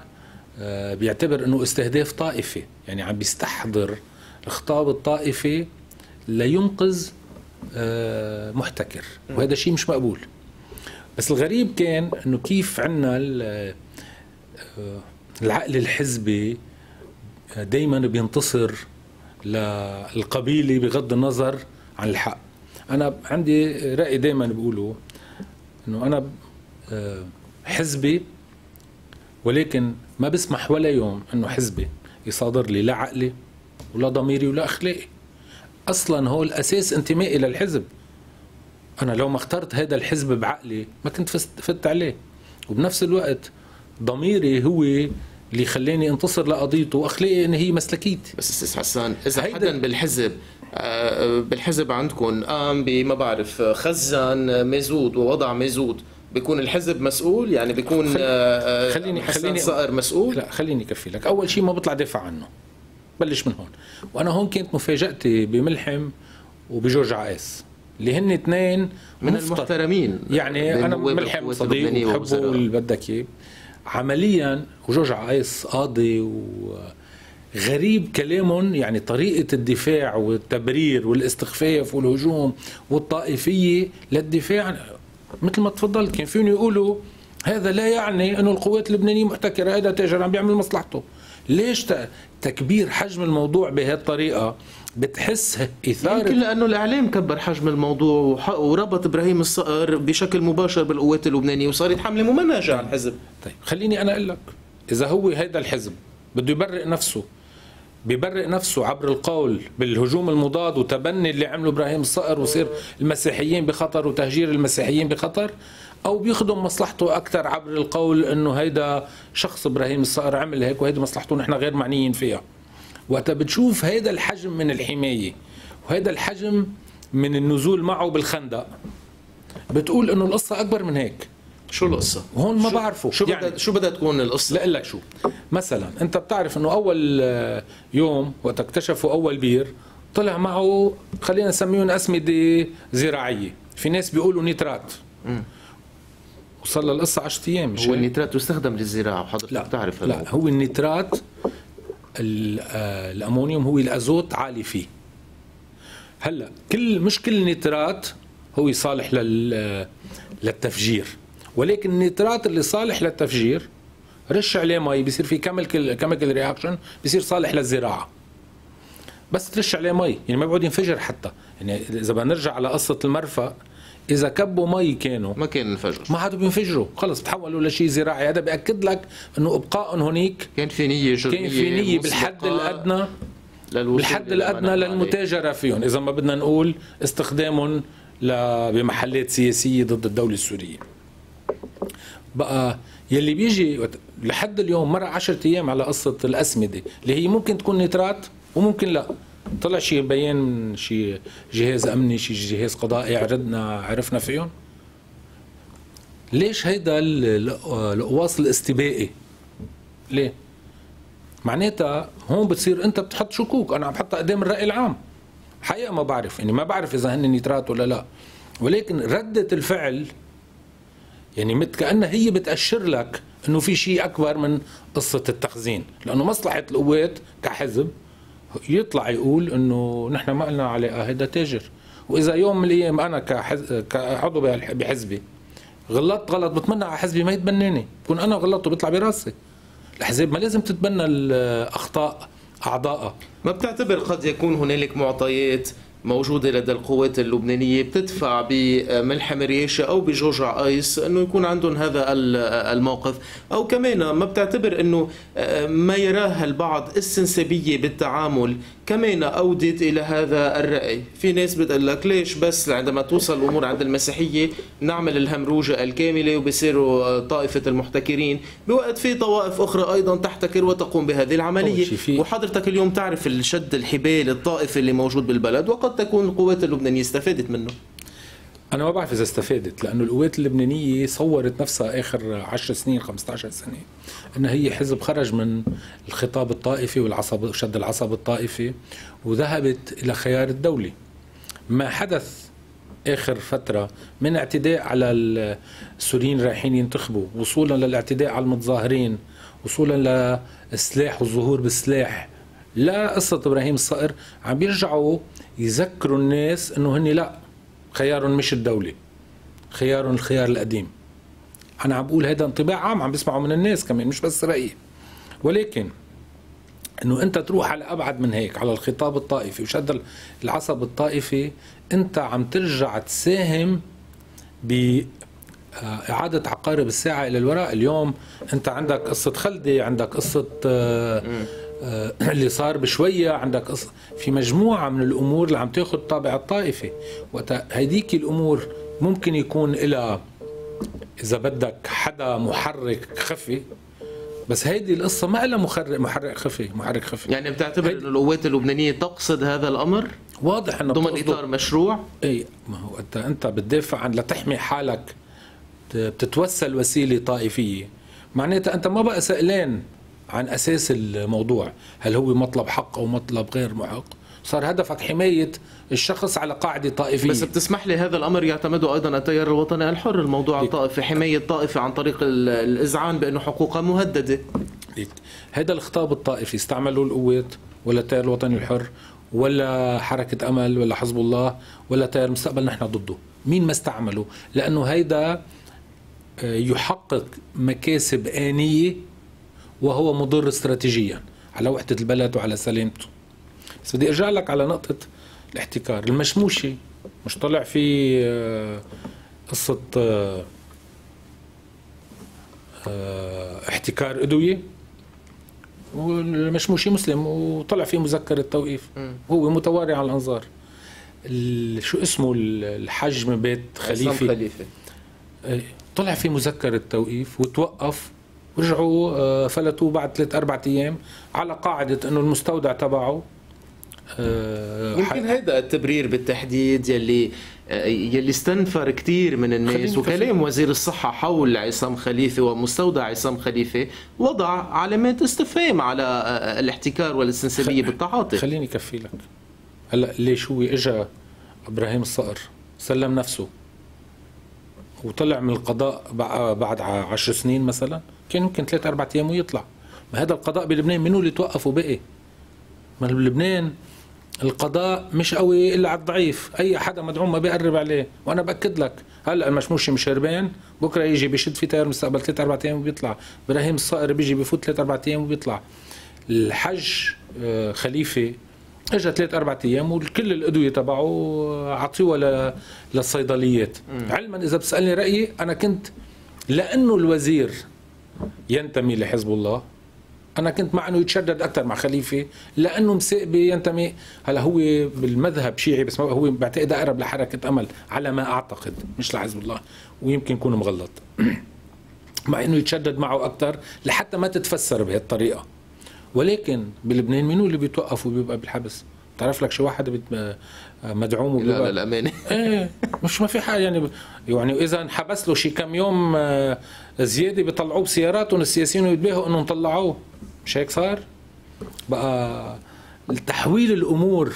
بيعتبر أنه استهداف طائفي، يعني عم بيستحضر الخطاب الطائفي لينقذ محتكر، وهذا شيء مش مقبول. بس الغريب كان انه كيف عندنا العقل الحزبي دائما بينتصر للقبيله بغض النظر عن الحق. انا عندي راي دائما بقوله انه انا حزبي، ولكن ما بسمح ولا يوم انه حزبي يصادر لي لا عقلي ولا ضميري ولا اخلاقي. اصلا هو الاساس انتمائي للحزب. أنا لو ما اخترت هذا الحزب بعقلي ما كنت فت عليه، وبنفس الوقت ضميري هو اللي خلاني انتصر لقضيته، وأخلاقي إن هي مسلكيتي. بس أستاذ حسان، إذا حدا بالحزب عندكم قام بما بعرف خزن مازوت ووضع مازوت، بيكون الحزب مسؤول؟ يعني بيكون خليني صقر مسؤول؟ لا، خليني كفي لك. أول شيء ما بطلع دافع عنه، بلش من هون. وأنا هون كانت مفاجأتي بملحم وبجورج عقاس، اللي هن اثنين من المحترمين، يعني انا ملحم صديق وبحبه واللي بدك اياه عمليا، وجورج عقاس قاضي، وغريب كلامهم، يعني طريقه الدفاع والتبرير والاستخفاف والهجوم والطائفيه للدفاع. مثل ما تفضلت، كان فيهم يقولوا هذا لا يعني انه القوات اللبنانيه محتكره، هذا تاجر عم بيعمل مصلحته. ليش تكبير حجم الموضوع بهالطريقه؟ بتحس إثارة، يمكن لأنه الإعلام كبر حجم الموضوع وربط إبراهيم الصقر بشكل مباشر بالقوات اللبنانية، وصارت حملة ممنهجة على الحزب. طيب خليني أنا أقول لك، إذا هو هيدا الحزب بده يبرئ نفسه، بيبرئ نفسه عبر القول بالهجوم المضاد وتبني اللي عمله إبراهيم الصقر، وصير المسيحيين بخطر وتهجير المسيحيين بخطر، أو بيخدم مصلحته أكثر عبر القول إنه هيدا شخص إبراهيم الصقر عمل هيك وهيدي مصلحته نحن غير معنيين فيها. وقت بتشوف هيدا الحجم من الحماية وهيدا الحجم من النزول معه بالخندق، بتقول انه القصة اكبر من هيك. شو القصة؟ هون ما بعرفه شو بدها تكون القصة؟ لأقول لك شو، مثلا انت بتعرف انه اول يوم وقت اكتشفوا اول بير طلع معه، خلينا نسميهم اسمدة زراعية، في ناس بيقولوا نترات، وصل للقصة 10 ايام. مش هو النترات يستخدم للزراعة وحضرتك بتعرف؟ لا، هو النترات الامونيوم هو الازوت عالي فيه. هلا مش كل النترات هو صالح للتفجير، ولكن النترات اللي صالح للتفجير رش عليه مي بيصير في كيميكال رياكشن، بيصير صالح للزراعه. بس ترش عليه مي يعني ما بيقعد ينفجر حتى. يعني اذا بنرجع على قصه المرفأ، اذا كبوا مي كانوا ما كان انفجر، ما عادوا بينفجروا، خلص تحولوا لشيء زراعي. هذا بأكد لك انه ابقائهم هنيك كان في نيه جديه، كان في نيه بالحد الادنى للمتاجره فيهم، اذا ما بدنا نقول استخدامهم بمحلات سياسيه ضد الدوله السوريه. بقى يلي بيجي لحد اليوم مر 10 ايام على قصه الاسمده اللي هي ممكن تكون نترات وممكن لا، طلع شيء بيان من شيء جهاز امني شيء جهاز قضائي عرفنا فيهم. ليش هيدا القواص الاستباقي؟ ليه؟ معناتها هون بتصير انت بتحط شكوك، انا عم بحطها قدام الراي العام. حقيقه ما بعرف، يعني ما بعرف اذا هن نترات ولا لا، ولكن رده الفعل يعني مثل كانها هي بتاشر لك انه في شيء اكبر من قصه التخزين، لانه مصلحه القوات كحزب يطلع يقول انه نحن ما لنا علاقه، هيدا تاجر، واذا يوم من الايام انا كعضو بحزبي غلطت غلط بتمنى على حزبي ما يتبناني، بكون انا غلطت وبيطلع براسي. الاحزاب ما لازم تتبنى الاخطاء اعضائها. ما بتعتبر قد يكون هنالك معطيات موجوده لدى القوات اللبنانيه بتدفع بملحم رياشة او بجوجع ايس انه يكون عندهم هذا الموقف، او كمان ما بتعتبر انه ما يراه البعض استنسابيه بالتعامل كمان اودت الى هذا الراي؟ في ناس بتقول لك ليش بس عندما توصل الامور عند المسيحيه نعمل الهمروجه الكامله وبصيروا طائفه المحتكرين، بوقت في طوائف اخرى ايضا تحتكر وتقوم بهذه العمليه، وحضرتك اليوم تعرف الشد الحبال الطائفي اللي موجود بالبلد، وقد تكون القوات اللبنانيه استفادت منه. انا ما بعرف اذا استفادت، لانه القوات اللبنانيه صورت نفسها اخر 10 سنين 15 سنه انها هي حزب خرج من الخطاب الطائفي والعصب شد العصب الطائفي وذهبت الى خيار الدولي. ما حدث اخر فتره من اعتداء على السوريين رايحين ينتخبوا، وصولا للاعتداء على المتظاهرين، وصولا للسلاح والظهور بالسلاح، لا قصه ابراهيم الصقر، عم بيرجعوا يذكروا الناس انه هن لا خيارهم مش الدولة، خيارهم الخيار القديم. أنا عم بقول هيدا انطباع عام عم بسمعه من الناس كمان مش بس رأيي، ولكن إنه أنت تروح على أبعد من هيك على الخطاب الطائفي وشد العصب الطائفي، أنت عم ترجع تساهم بإعادة عقارب الساعة إلى الوراء. اليوم أنت عندك قصة خلدي، عندك قصة اللي صار بشويه، عندك في مجموعه من الامور اللي عم تاخذ طابع الطائفه. وقتها هيديك الامور ممكن يكون لها اذا بدك حدا محرك خفي، بس هيدي القصه ما لها محرك خفي. يعني بتعتبر انه القوات اللبنانيه تقصد هذا الامر؟ واضح انه ضمن اطار مشروع. اي، ما هو انت بتدافع عن لتحمي حالك، بتتوسل وسيله طائفيه، معناتها انت ما بقى سائلين عن اساس الموضوع، هل هو مطلب حق او مطلب غير محق، صار هدفك حمايه الشخص على قاعده طائفيه. بس بتسمح لي هذا الامر يعتمده ايضا التيار الوطني الحر، الموضوع الطائفي، حمايه الطائفه عن طريق الاذعان بانه حقوقها مهدده. هذا الخطاب الطائفي استعملوا القوات ولا التيار الوطني الحر ولا حركه امل ولا حزب الله ولا تيار المستقبل، نحن ضده، مين ما استعمله، لانه هيدا يحقق مكاسب آنيه وهو مضر استراتيجيا على وحدة البلد وعلى سلامته. بس بدي ارجع لك على نقطة الاحتكار. المشموشي مش طلع في قصة احتكار أدوية، والمشموشي مسلم وطلع في مذكرة توقيف، هو متواري على الأنظار. شو اسمه الحج من بيت خليفة طلع في مذكرة توقيف وتوقف، ورجعوا فلتوه بعد 3-4 ايام على قاعده انه المستودع تبعه. يمكن هذا التبرير بالتحديد يلي استنفر كثير من الناس، وكلام وزير الصحه حول عصام خليفه ومستودع عصام خليفه وضع علامات استفهام على الاحتكار والاستنسابيه بالتعاطي. خليني كفي لك هلا ليش هو اجى ابراهيم الصقر سلم نفسه وطلع من القضاء بعد 10 سنين مثلا، كان يمكن 3-4 ايام ويطلع. ما هذا القضاء بلبنان منو اللي توقفوا بقي؟ ما بلبنان القضاء مش قوي الا على الضعيف، اي حدا مدعوم ما بيقرب عليه، وانا باكد لك هلا المشموشي مش هربان، بكره يجي بيشد في تيار المستقبل 3-4 ايام وبيطلع، ابراهيم الصقر بيجي بفوت 3-4 ايام وبيطلع، الحج خليفه اجى 3-4 ايام وكل الادويه تبعه عطيوها للصيدليات. علما اذا بتسالني رايي انا كنت، لانه الوزير ينتمي لحزب الله، انا كنت مع انه يتشدد اكثر مع خليفه لانه مساقبي ينتمي، هلا هو بالمذهب شيعي بس هو بعتقد اقرب لحركه امل على ما اعتقد مش لحزب الله، ويمكن يكون مغلط مع انه يتشدد معه اكثر لحتى ما تتفسر بهالطريقه. ولكن بلبنان مين اللي بيتوقف وبيبقى بالحبس؟ بتعرف لك شو واحد مدعوم وبيبقى لا للامانه ايه مش ما في حاجه يعني واذا انحبس له شي كم يوم زياده بيطلعوه بسياراتهم السياسيين ويتباهوا انهم طلعوه، مش هيك صار؟ بقى تحويل الامور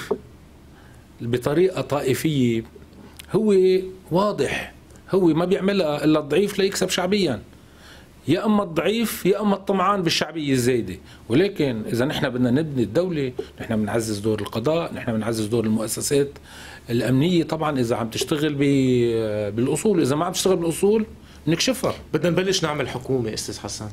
بطريقه طائفيه هو واضح، هو ما بيعملها الا الضعيف ليكسب شعبيا، يا اما الضعيف يا اما الطمعان بالشعبيه الزايده. ولكن اذا نحن بدنا نبني الدوله، نحن بنعزز دور القضاء، نحن بنعزز دور المؤسسات الامنيه، طبعا اذا عم تشتغل بالاصول، اذا ما عم تشتغل بالاصول نكشفها. بدنا نبلش نعمل حكومه استاذ حسن،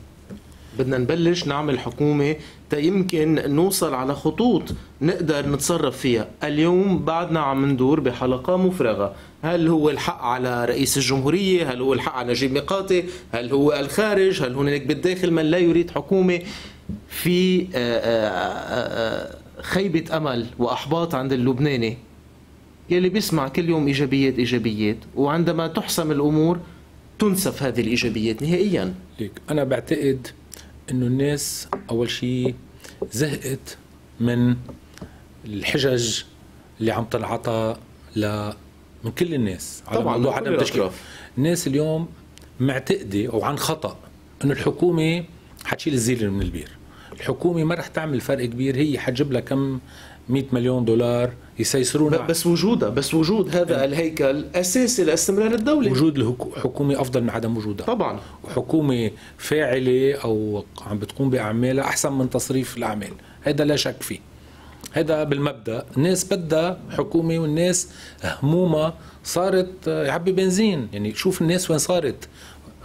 بدنا نبلش نعمل حكومه تا يمكن نوصل على خطوط نقدر نتصرف فيها. اليوم بعدنا عم ندور بحلقه مفرغه، هل هو الحق على رئيس الجمهوريه؟ هل هو الحق على نجيب ميقاتي؟ هل هو الخارج؟ هل هناك بالداخل من لا يريد حكومه؟ في خيبه امل واحباط عند اللبناني يلي بيسمع كل يوم ايجابيات ايجابيات، وعندما تحسم الامور تنسف هذه الايجابيات نهائيا. ليك انا بعتقد انه الناس اول شيء زهقت من الحجج اللي عم تنعطى من كل الناس على موضوع عدم التشكيل. الناس اليوم معتقده او عن خطا انه الحكومه حتشيل الزير من البير، الحكومه ما رح تعمل فرق كبير، هي حتجيب لها كم 100 مليون دولار يسيسرونا. بس وجود هذا الهيكل اساسي لاستمرار الدوله. وجود الحكومه افضل من عدم وجودها طبعا، وحكومه فاعله او عم بتقوم باعمالها احسن من تصريف الاعمال، هذا لا شك فيه. هذا بالمبدا، الناس بدها حكومه والناس همومها صارت يعبي بنزين، يعني شوف الناس وين صارت،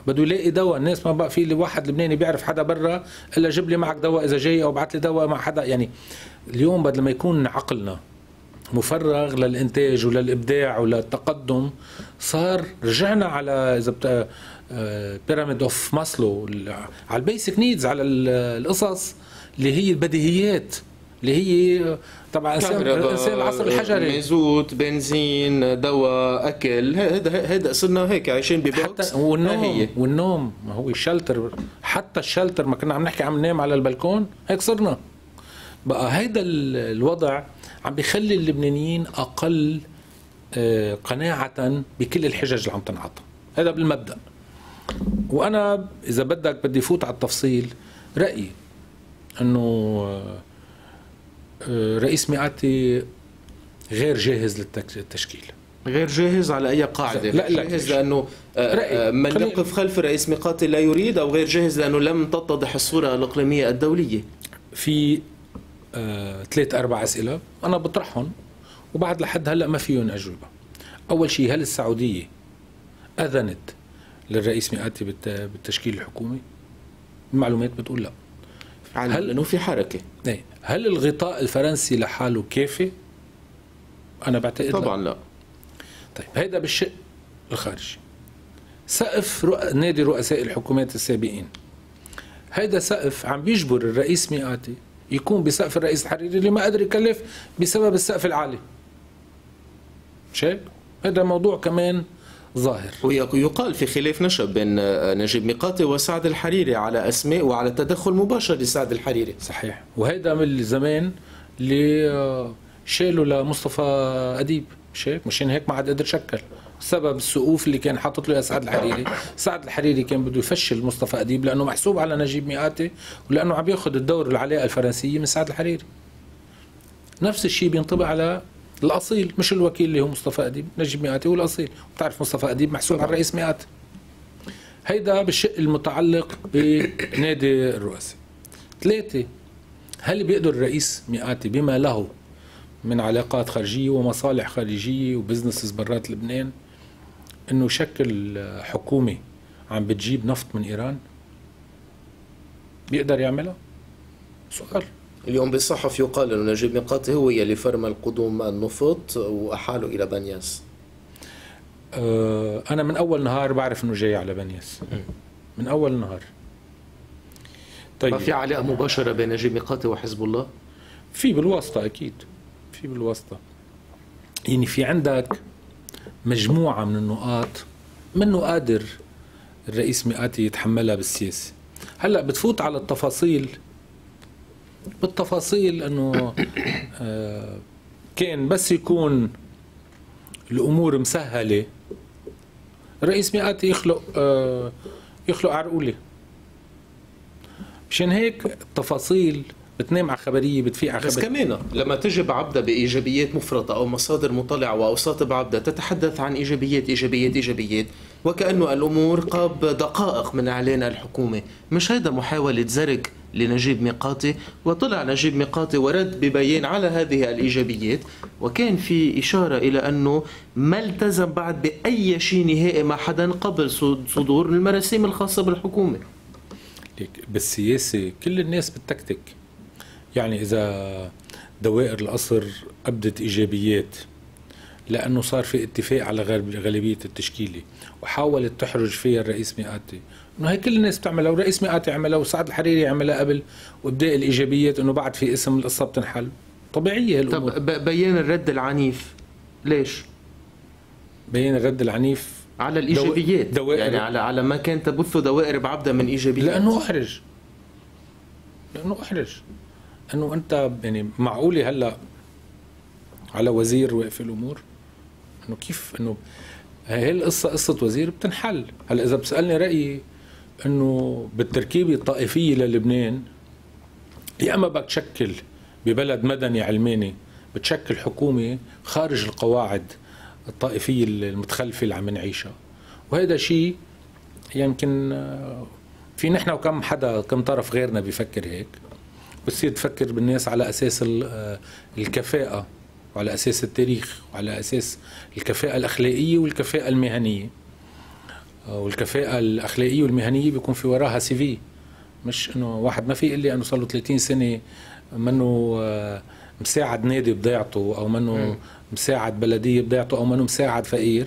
بده يلاقي دواء، الناس ما بقى في واحد لبناني بيعرف حدا برا الا جيب لي معك دواء اذا جاي او بعت لي دواء مع حدا. يعني اليوم بدل ما يكون عقلنا مفرغ للانتاج وللابداع وللتقدم، صار رجعنا على اذا بيراميد اوف ماسلو، على البيسك نيدز، على القصص اللي هي البديهيات اللي هي طبعا انسان العصر الحجري، مازوت، بنزين، دواء، اكل، هذا صرنا هيك عايشين ببوكس. والنوم ما هو الشلتر، حتى الشلتر ما كنا عم نحكي عم ننام على البلكون، هيك صرنا. بقى هيدا الوضع عم بيخلي اللبنانيين اقل قناعة بكل الحجج اللي عم تنعطى، هذا بالمبدأ. وانا اذا بدك بدي فوت على التفصيل، رأيي انه رئيس ميقاتي غير جاهز للتشكيل، غير جاهز على اي قاعده؟ لا جاهز لانه من يقف خلف الرئيس ميقاتي لا يريد، او غير جاهز لانه لم تتضح الصوره الاقليميه الدوليه. في 3-4 اسئله انا بطرحهم وبعد لحد هلا ما فيهم اجوبه. اول شيء، هل السعوديه اذنت للرئيس ميقاتي بالتشكيل الحكومي؟ المعلومات بتقول لا. هل انه في حركه؟ ايه، هل الغطاء الفرنسي لحاله كافي؟ انا بعتقد طبعا لا. طيب هيدا بالشق الخارجي. سقف نادي رؤساء الحكومات السابقين، هيدا سقف عم بيجبر الرئيس ميقاتي يكون بسقف الرئيس الحريري اللي ما قدر يكلف بسبب السقف العالي. شايف؟ هيدا موضوع كمان ظاهر. ويقال في خلاف نشب بين نجيب ميقاتي وسعد الحريري على اسماء وعلى تدخل مباشر لسعد الحريري. صحيح، وهذا من الزمان اللي شالوا لمصطفى أديب، مشان هيك ما عاد قدر شكل، سبب السقوف اللي كان حاطط له سعد الحريري. سعد الحريري كان بده يفشل مصطفى أديب لأنه محسوب على نجيب ميقاتي، ولأنه عم ياخذ الدور العلاقة الفرنسية من سعد الحريري. نفس الشيء بينطبق على الاصيل، مش الوكيل اللي هو مصطفى أديب، نجيب ميقاتي هو الاصيل، بتعرف مصطفى أديب محسوب على الرئيس ميقاتي. هيدا بالشق المتعلق بنادي الرؤساء. 3، هل بيقدر الرئيس ميقاتي بما له من علاقات خارجيه ومصالح خارجيه وبزنسز برات لبنان انه يشكل حكومه عم بتجيب نفط من ايران؟ بيقدر يعملها؟ سؤال. اليوم بالصحف يقال أن نجيب ميقاتي هو يلي فرم القدوم النفط وأحاله إلى بنياس. أنا من أول نهار بعرف أنه جاي على بنياس، من أول نهار. طيب، ما في علاقة مباشرة بين نجيب ميقاتي وحزب الله؟ في بالواسطة، أكيد في بالواسطة. يعني في عندك مجموعة من النقاط منه قادر الرئيس ميقاتي يتحملها بالسياسة. هلأ بتفوت على التفاصيل، بالتفاصيل أنه كان بس يكون الأمور مسهلة الرئيس ميقاتي يخلق عرقولة. مشان هيك التفاصيل بتنام على خبريه، بتفيق على خبريه. بس كمان لما تجي بعبدة بايجابيات مفرطه او مصادر مطلعه واوساط بعبدة تتحدث عن ايجابيات ايجابيات ايجابيات، وكانه الامور قاب دقائق من اعلان الحكومه، مش هيدا محاوله زرق لنجيب ميقاتي؟ وطلع نجيب ميقاتي ورد ببيان على هذه الايجابيات، وكان في اشاره الى انه ما التزم بعد باي شيء نهائي مع حدا قبل صدور المراسيم الخاصه بالحكومه. بالسياسه كل الناس بالتكتيك، يعني إذا دوائر القصر أبدت إيجابيات لأنه صار في اتفاق على غالبية التشكيلة وحاولت تحرج فيها الرئيس ميقاتي، إنه هي كل الناس بتعملها والرئيس ميقاتي عملها وسعد الحريري عملها قبل، وإبداء الإيجابيات إنه بعد في اسم القصة بتنحل، طبيعية هالأمور. طب بيان الرد العنيف ليش؟ بيان الرد العنيف على الإيجابيات، يعني على ما كان تبث دوائر بعبدة من إيجابيات. لأنه أحرج انه انت، يعني معقوله هلا على وزير واقف الامور؟ انه كيف انه هي القصه قصه وزير بتنحل. هلا اذا بتسالني رايي انه بالتركيبه الطائفيه للبنان، يا اما بدك تشكل ببلد مدني علماني بتشكل حكومه خارج القواعد الطائفيه المتخلفه اللي عم نعيشها، وهذا شيء يمكن في نحن وكم حدا كم طرف غيرنا بيفكر هيك، بتصير تفكر بالناس على اساس الكفاءة وعلى اساس التاريخ وعلى اساس الكفاءة الاخلاقية والكفاءة المهنية، والكفاءة الاخلاقية والمهنية بيكون في وراها سي في، مش انه واحد ما في يقول لي انه صار له 30 سنة منه مساعد نادي بضيعته، او منه مساعد بلدية بضيعته، او منه مساعد فقير،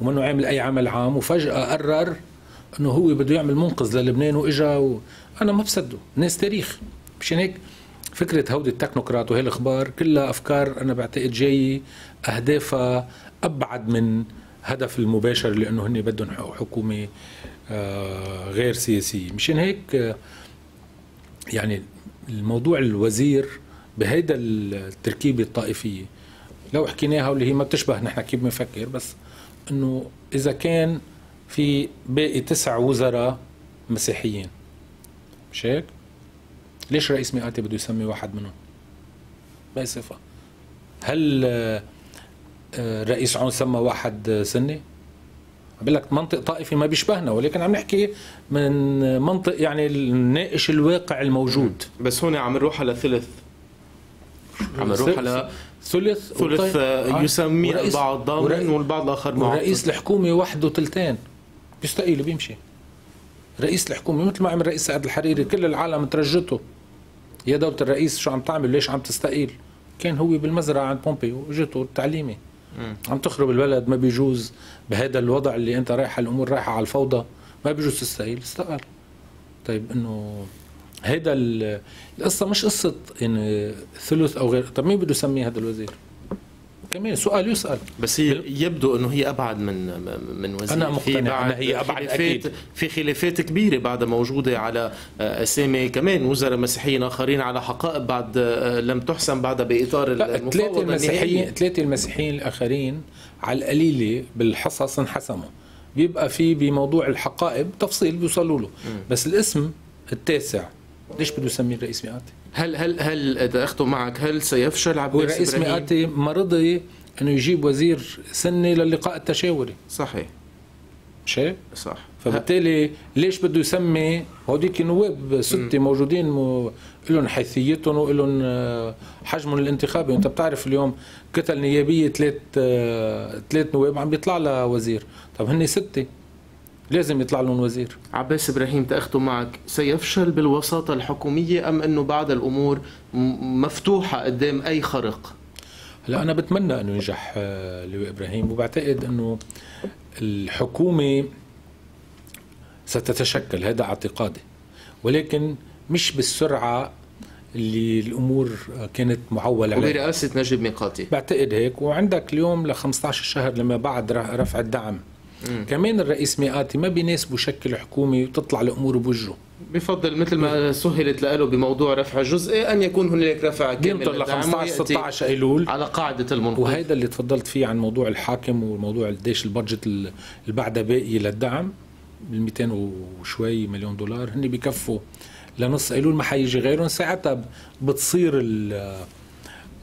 ومنه عامل اي عمل عام، وفجأة قرر انه هو بده يعمل منقذ للبنان واجا انا ما بصدقه، ناس تاريخ. مشان هيك فكرة هودي التكنوقراط وهي الأخبار كلها أفكار أنا بعتقد جاية أهدافها أبعد من هدف المباشر، لأنه هن بدهم حكومة غير سياسية. مشان هيك يعني الموضوع الوزير بهيدا التركيبة الطائفية لو حكيناها واللي هي ما بتشبه نحن كيف بنفكر، بس إنه إذا كان في باقي 9 وزراء مسيحيين، مش هيك؟ ليش رئيس ميقاتي بده يسمي واحد منهم بأي صفة؟ هل رئيس عون سمى واحد سني؟ بقول لك منطق طائفي ما بيشبهنا، ولكن عم نحكي من منطق يعني نناقش الواقع الموجود. بس هون عم نروح على ثلث، عم نروح على ثلث يسمي البعض ضامن والبعض الآخر معطل. رئيس الحكومة وحده ثلثين بيستقيل بيمشي. رئيس الحكومه مثل ما عمل رئيس سعد الحريري، كل العالم ترجته يا دوله الرئيس شو عم تعمل، ليش عم تستقيل؟ كان هو بالمزرعه عند بومبيو، اجته التعليمه عم تخرب البلد، ما بيجوز بهذا الوضع اللي انت رايحه، الامور رايحه على الفوضى، ما بيجوز تستقيل، استقال. طيب انه هيدا القصه مش قصه يعني ثلث او غير. طيب مين بده يسميه هذا الوزير؟ كمان سؤال يسأل. بس يبدو انه هي ابعد من وزير. انا مقتنع انها هي ابعد، اكيد في خلافات كبيره بعد موجوده على اسامي كمان وزراء مسيحيين اخرين على حقائب بعد لم تحسم بعد باطار المفاوضه. ثلاثه المسيحيين الاخرين على القليله بالحصص انحسموا، بيبقى في بموضوع الحقائب تفصيل بيوصلوا له، بس الاسم التاسع ليش بده يسميه الرئيس ميقاتي؟ هل إذا أختم معك، هل سيفشل عباس إبراهيم؟ الرئيس ميقاتي ما رضي أنه يجيب وزير سني للقاء التشاوري، صحيح؟ مش هيك؟ صح. فبالتالي ليش بده يسمي هوديك نواب 6 موجودين لهم حيثيتهم ولهم حجمهم الانتخابي، وأنت بتعرف اليوم كتل نيابية 3 نواب عم بيطلع لها وزير، طب هن 6، لازم يطلع لهم وزير. عباس إبراهيم تأخذه معك، سيفشل بالوساطة الحكومية أم أنه بعد الأمور مفتوحة قدام أي خرق؟ هلا أنا بتمنى أنه ينجح اللواء إبراهيم، وبعتقد أنه الحكومة ستتشكل، هذا اعتقادي، ولكن مش بالسرعة اللي الأمور كانت معولة عليها برئاسة نجيب ميقاتي. بعتقد هيك، وعندك اليوم ل 15 شهر لما بعد رفع الدعم كمان الرئيس ميقاتي ما بيناسبه شكل حكومي وتطلع الأمور بوجهه، بفضل مثل ما سهلت له بموضوع رفع جزئي أن يكون هناك رفع كامل ل 15-16 أيلول على قاعدة المنقذ. وهذا اللي تفضلت فيه عن موضوع الحاكم وموضوع قديش البادجت اللي بعدها باقي للدعم، بال 200 وشوي مليون $، هن بكفوا لنص أيلول، ما حيجي غيرهم، ساعتها بتصير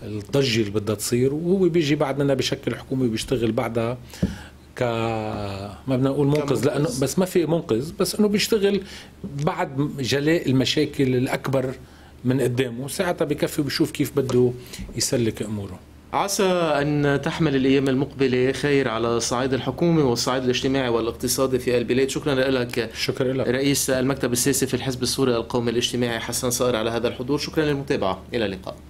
الضجة اللي بدها تصير، وهو بيجي بعدنا بشكل حكومي وبيشتغل بعدها ك ما بدنا نقول منقذ، لانه بس ما في منقذ، بس انه بيشتغل بعد جلاء المشاكل الاكبر من قدامه، ساعتها بكفي وبشوف كيف بده يسلك اموره. عسى ان تحمل الايام المقبله خير على صعيد الحكومه والصعيد الاجتماعي والاقتصادي في البلاد. شكرا لك. شكرا لك رئيس المكتب السياسي في الحزب السوري القومي الاجتماعي حسن صائر على هذا الحضور. شكرا للمتابعه، الى اللقاء.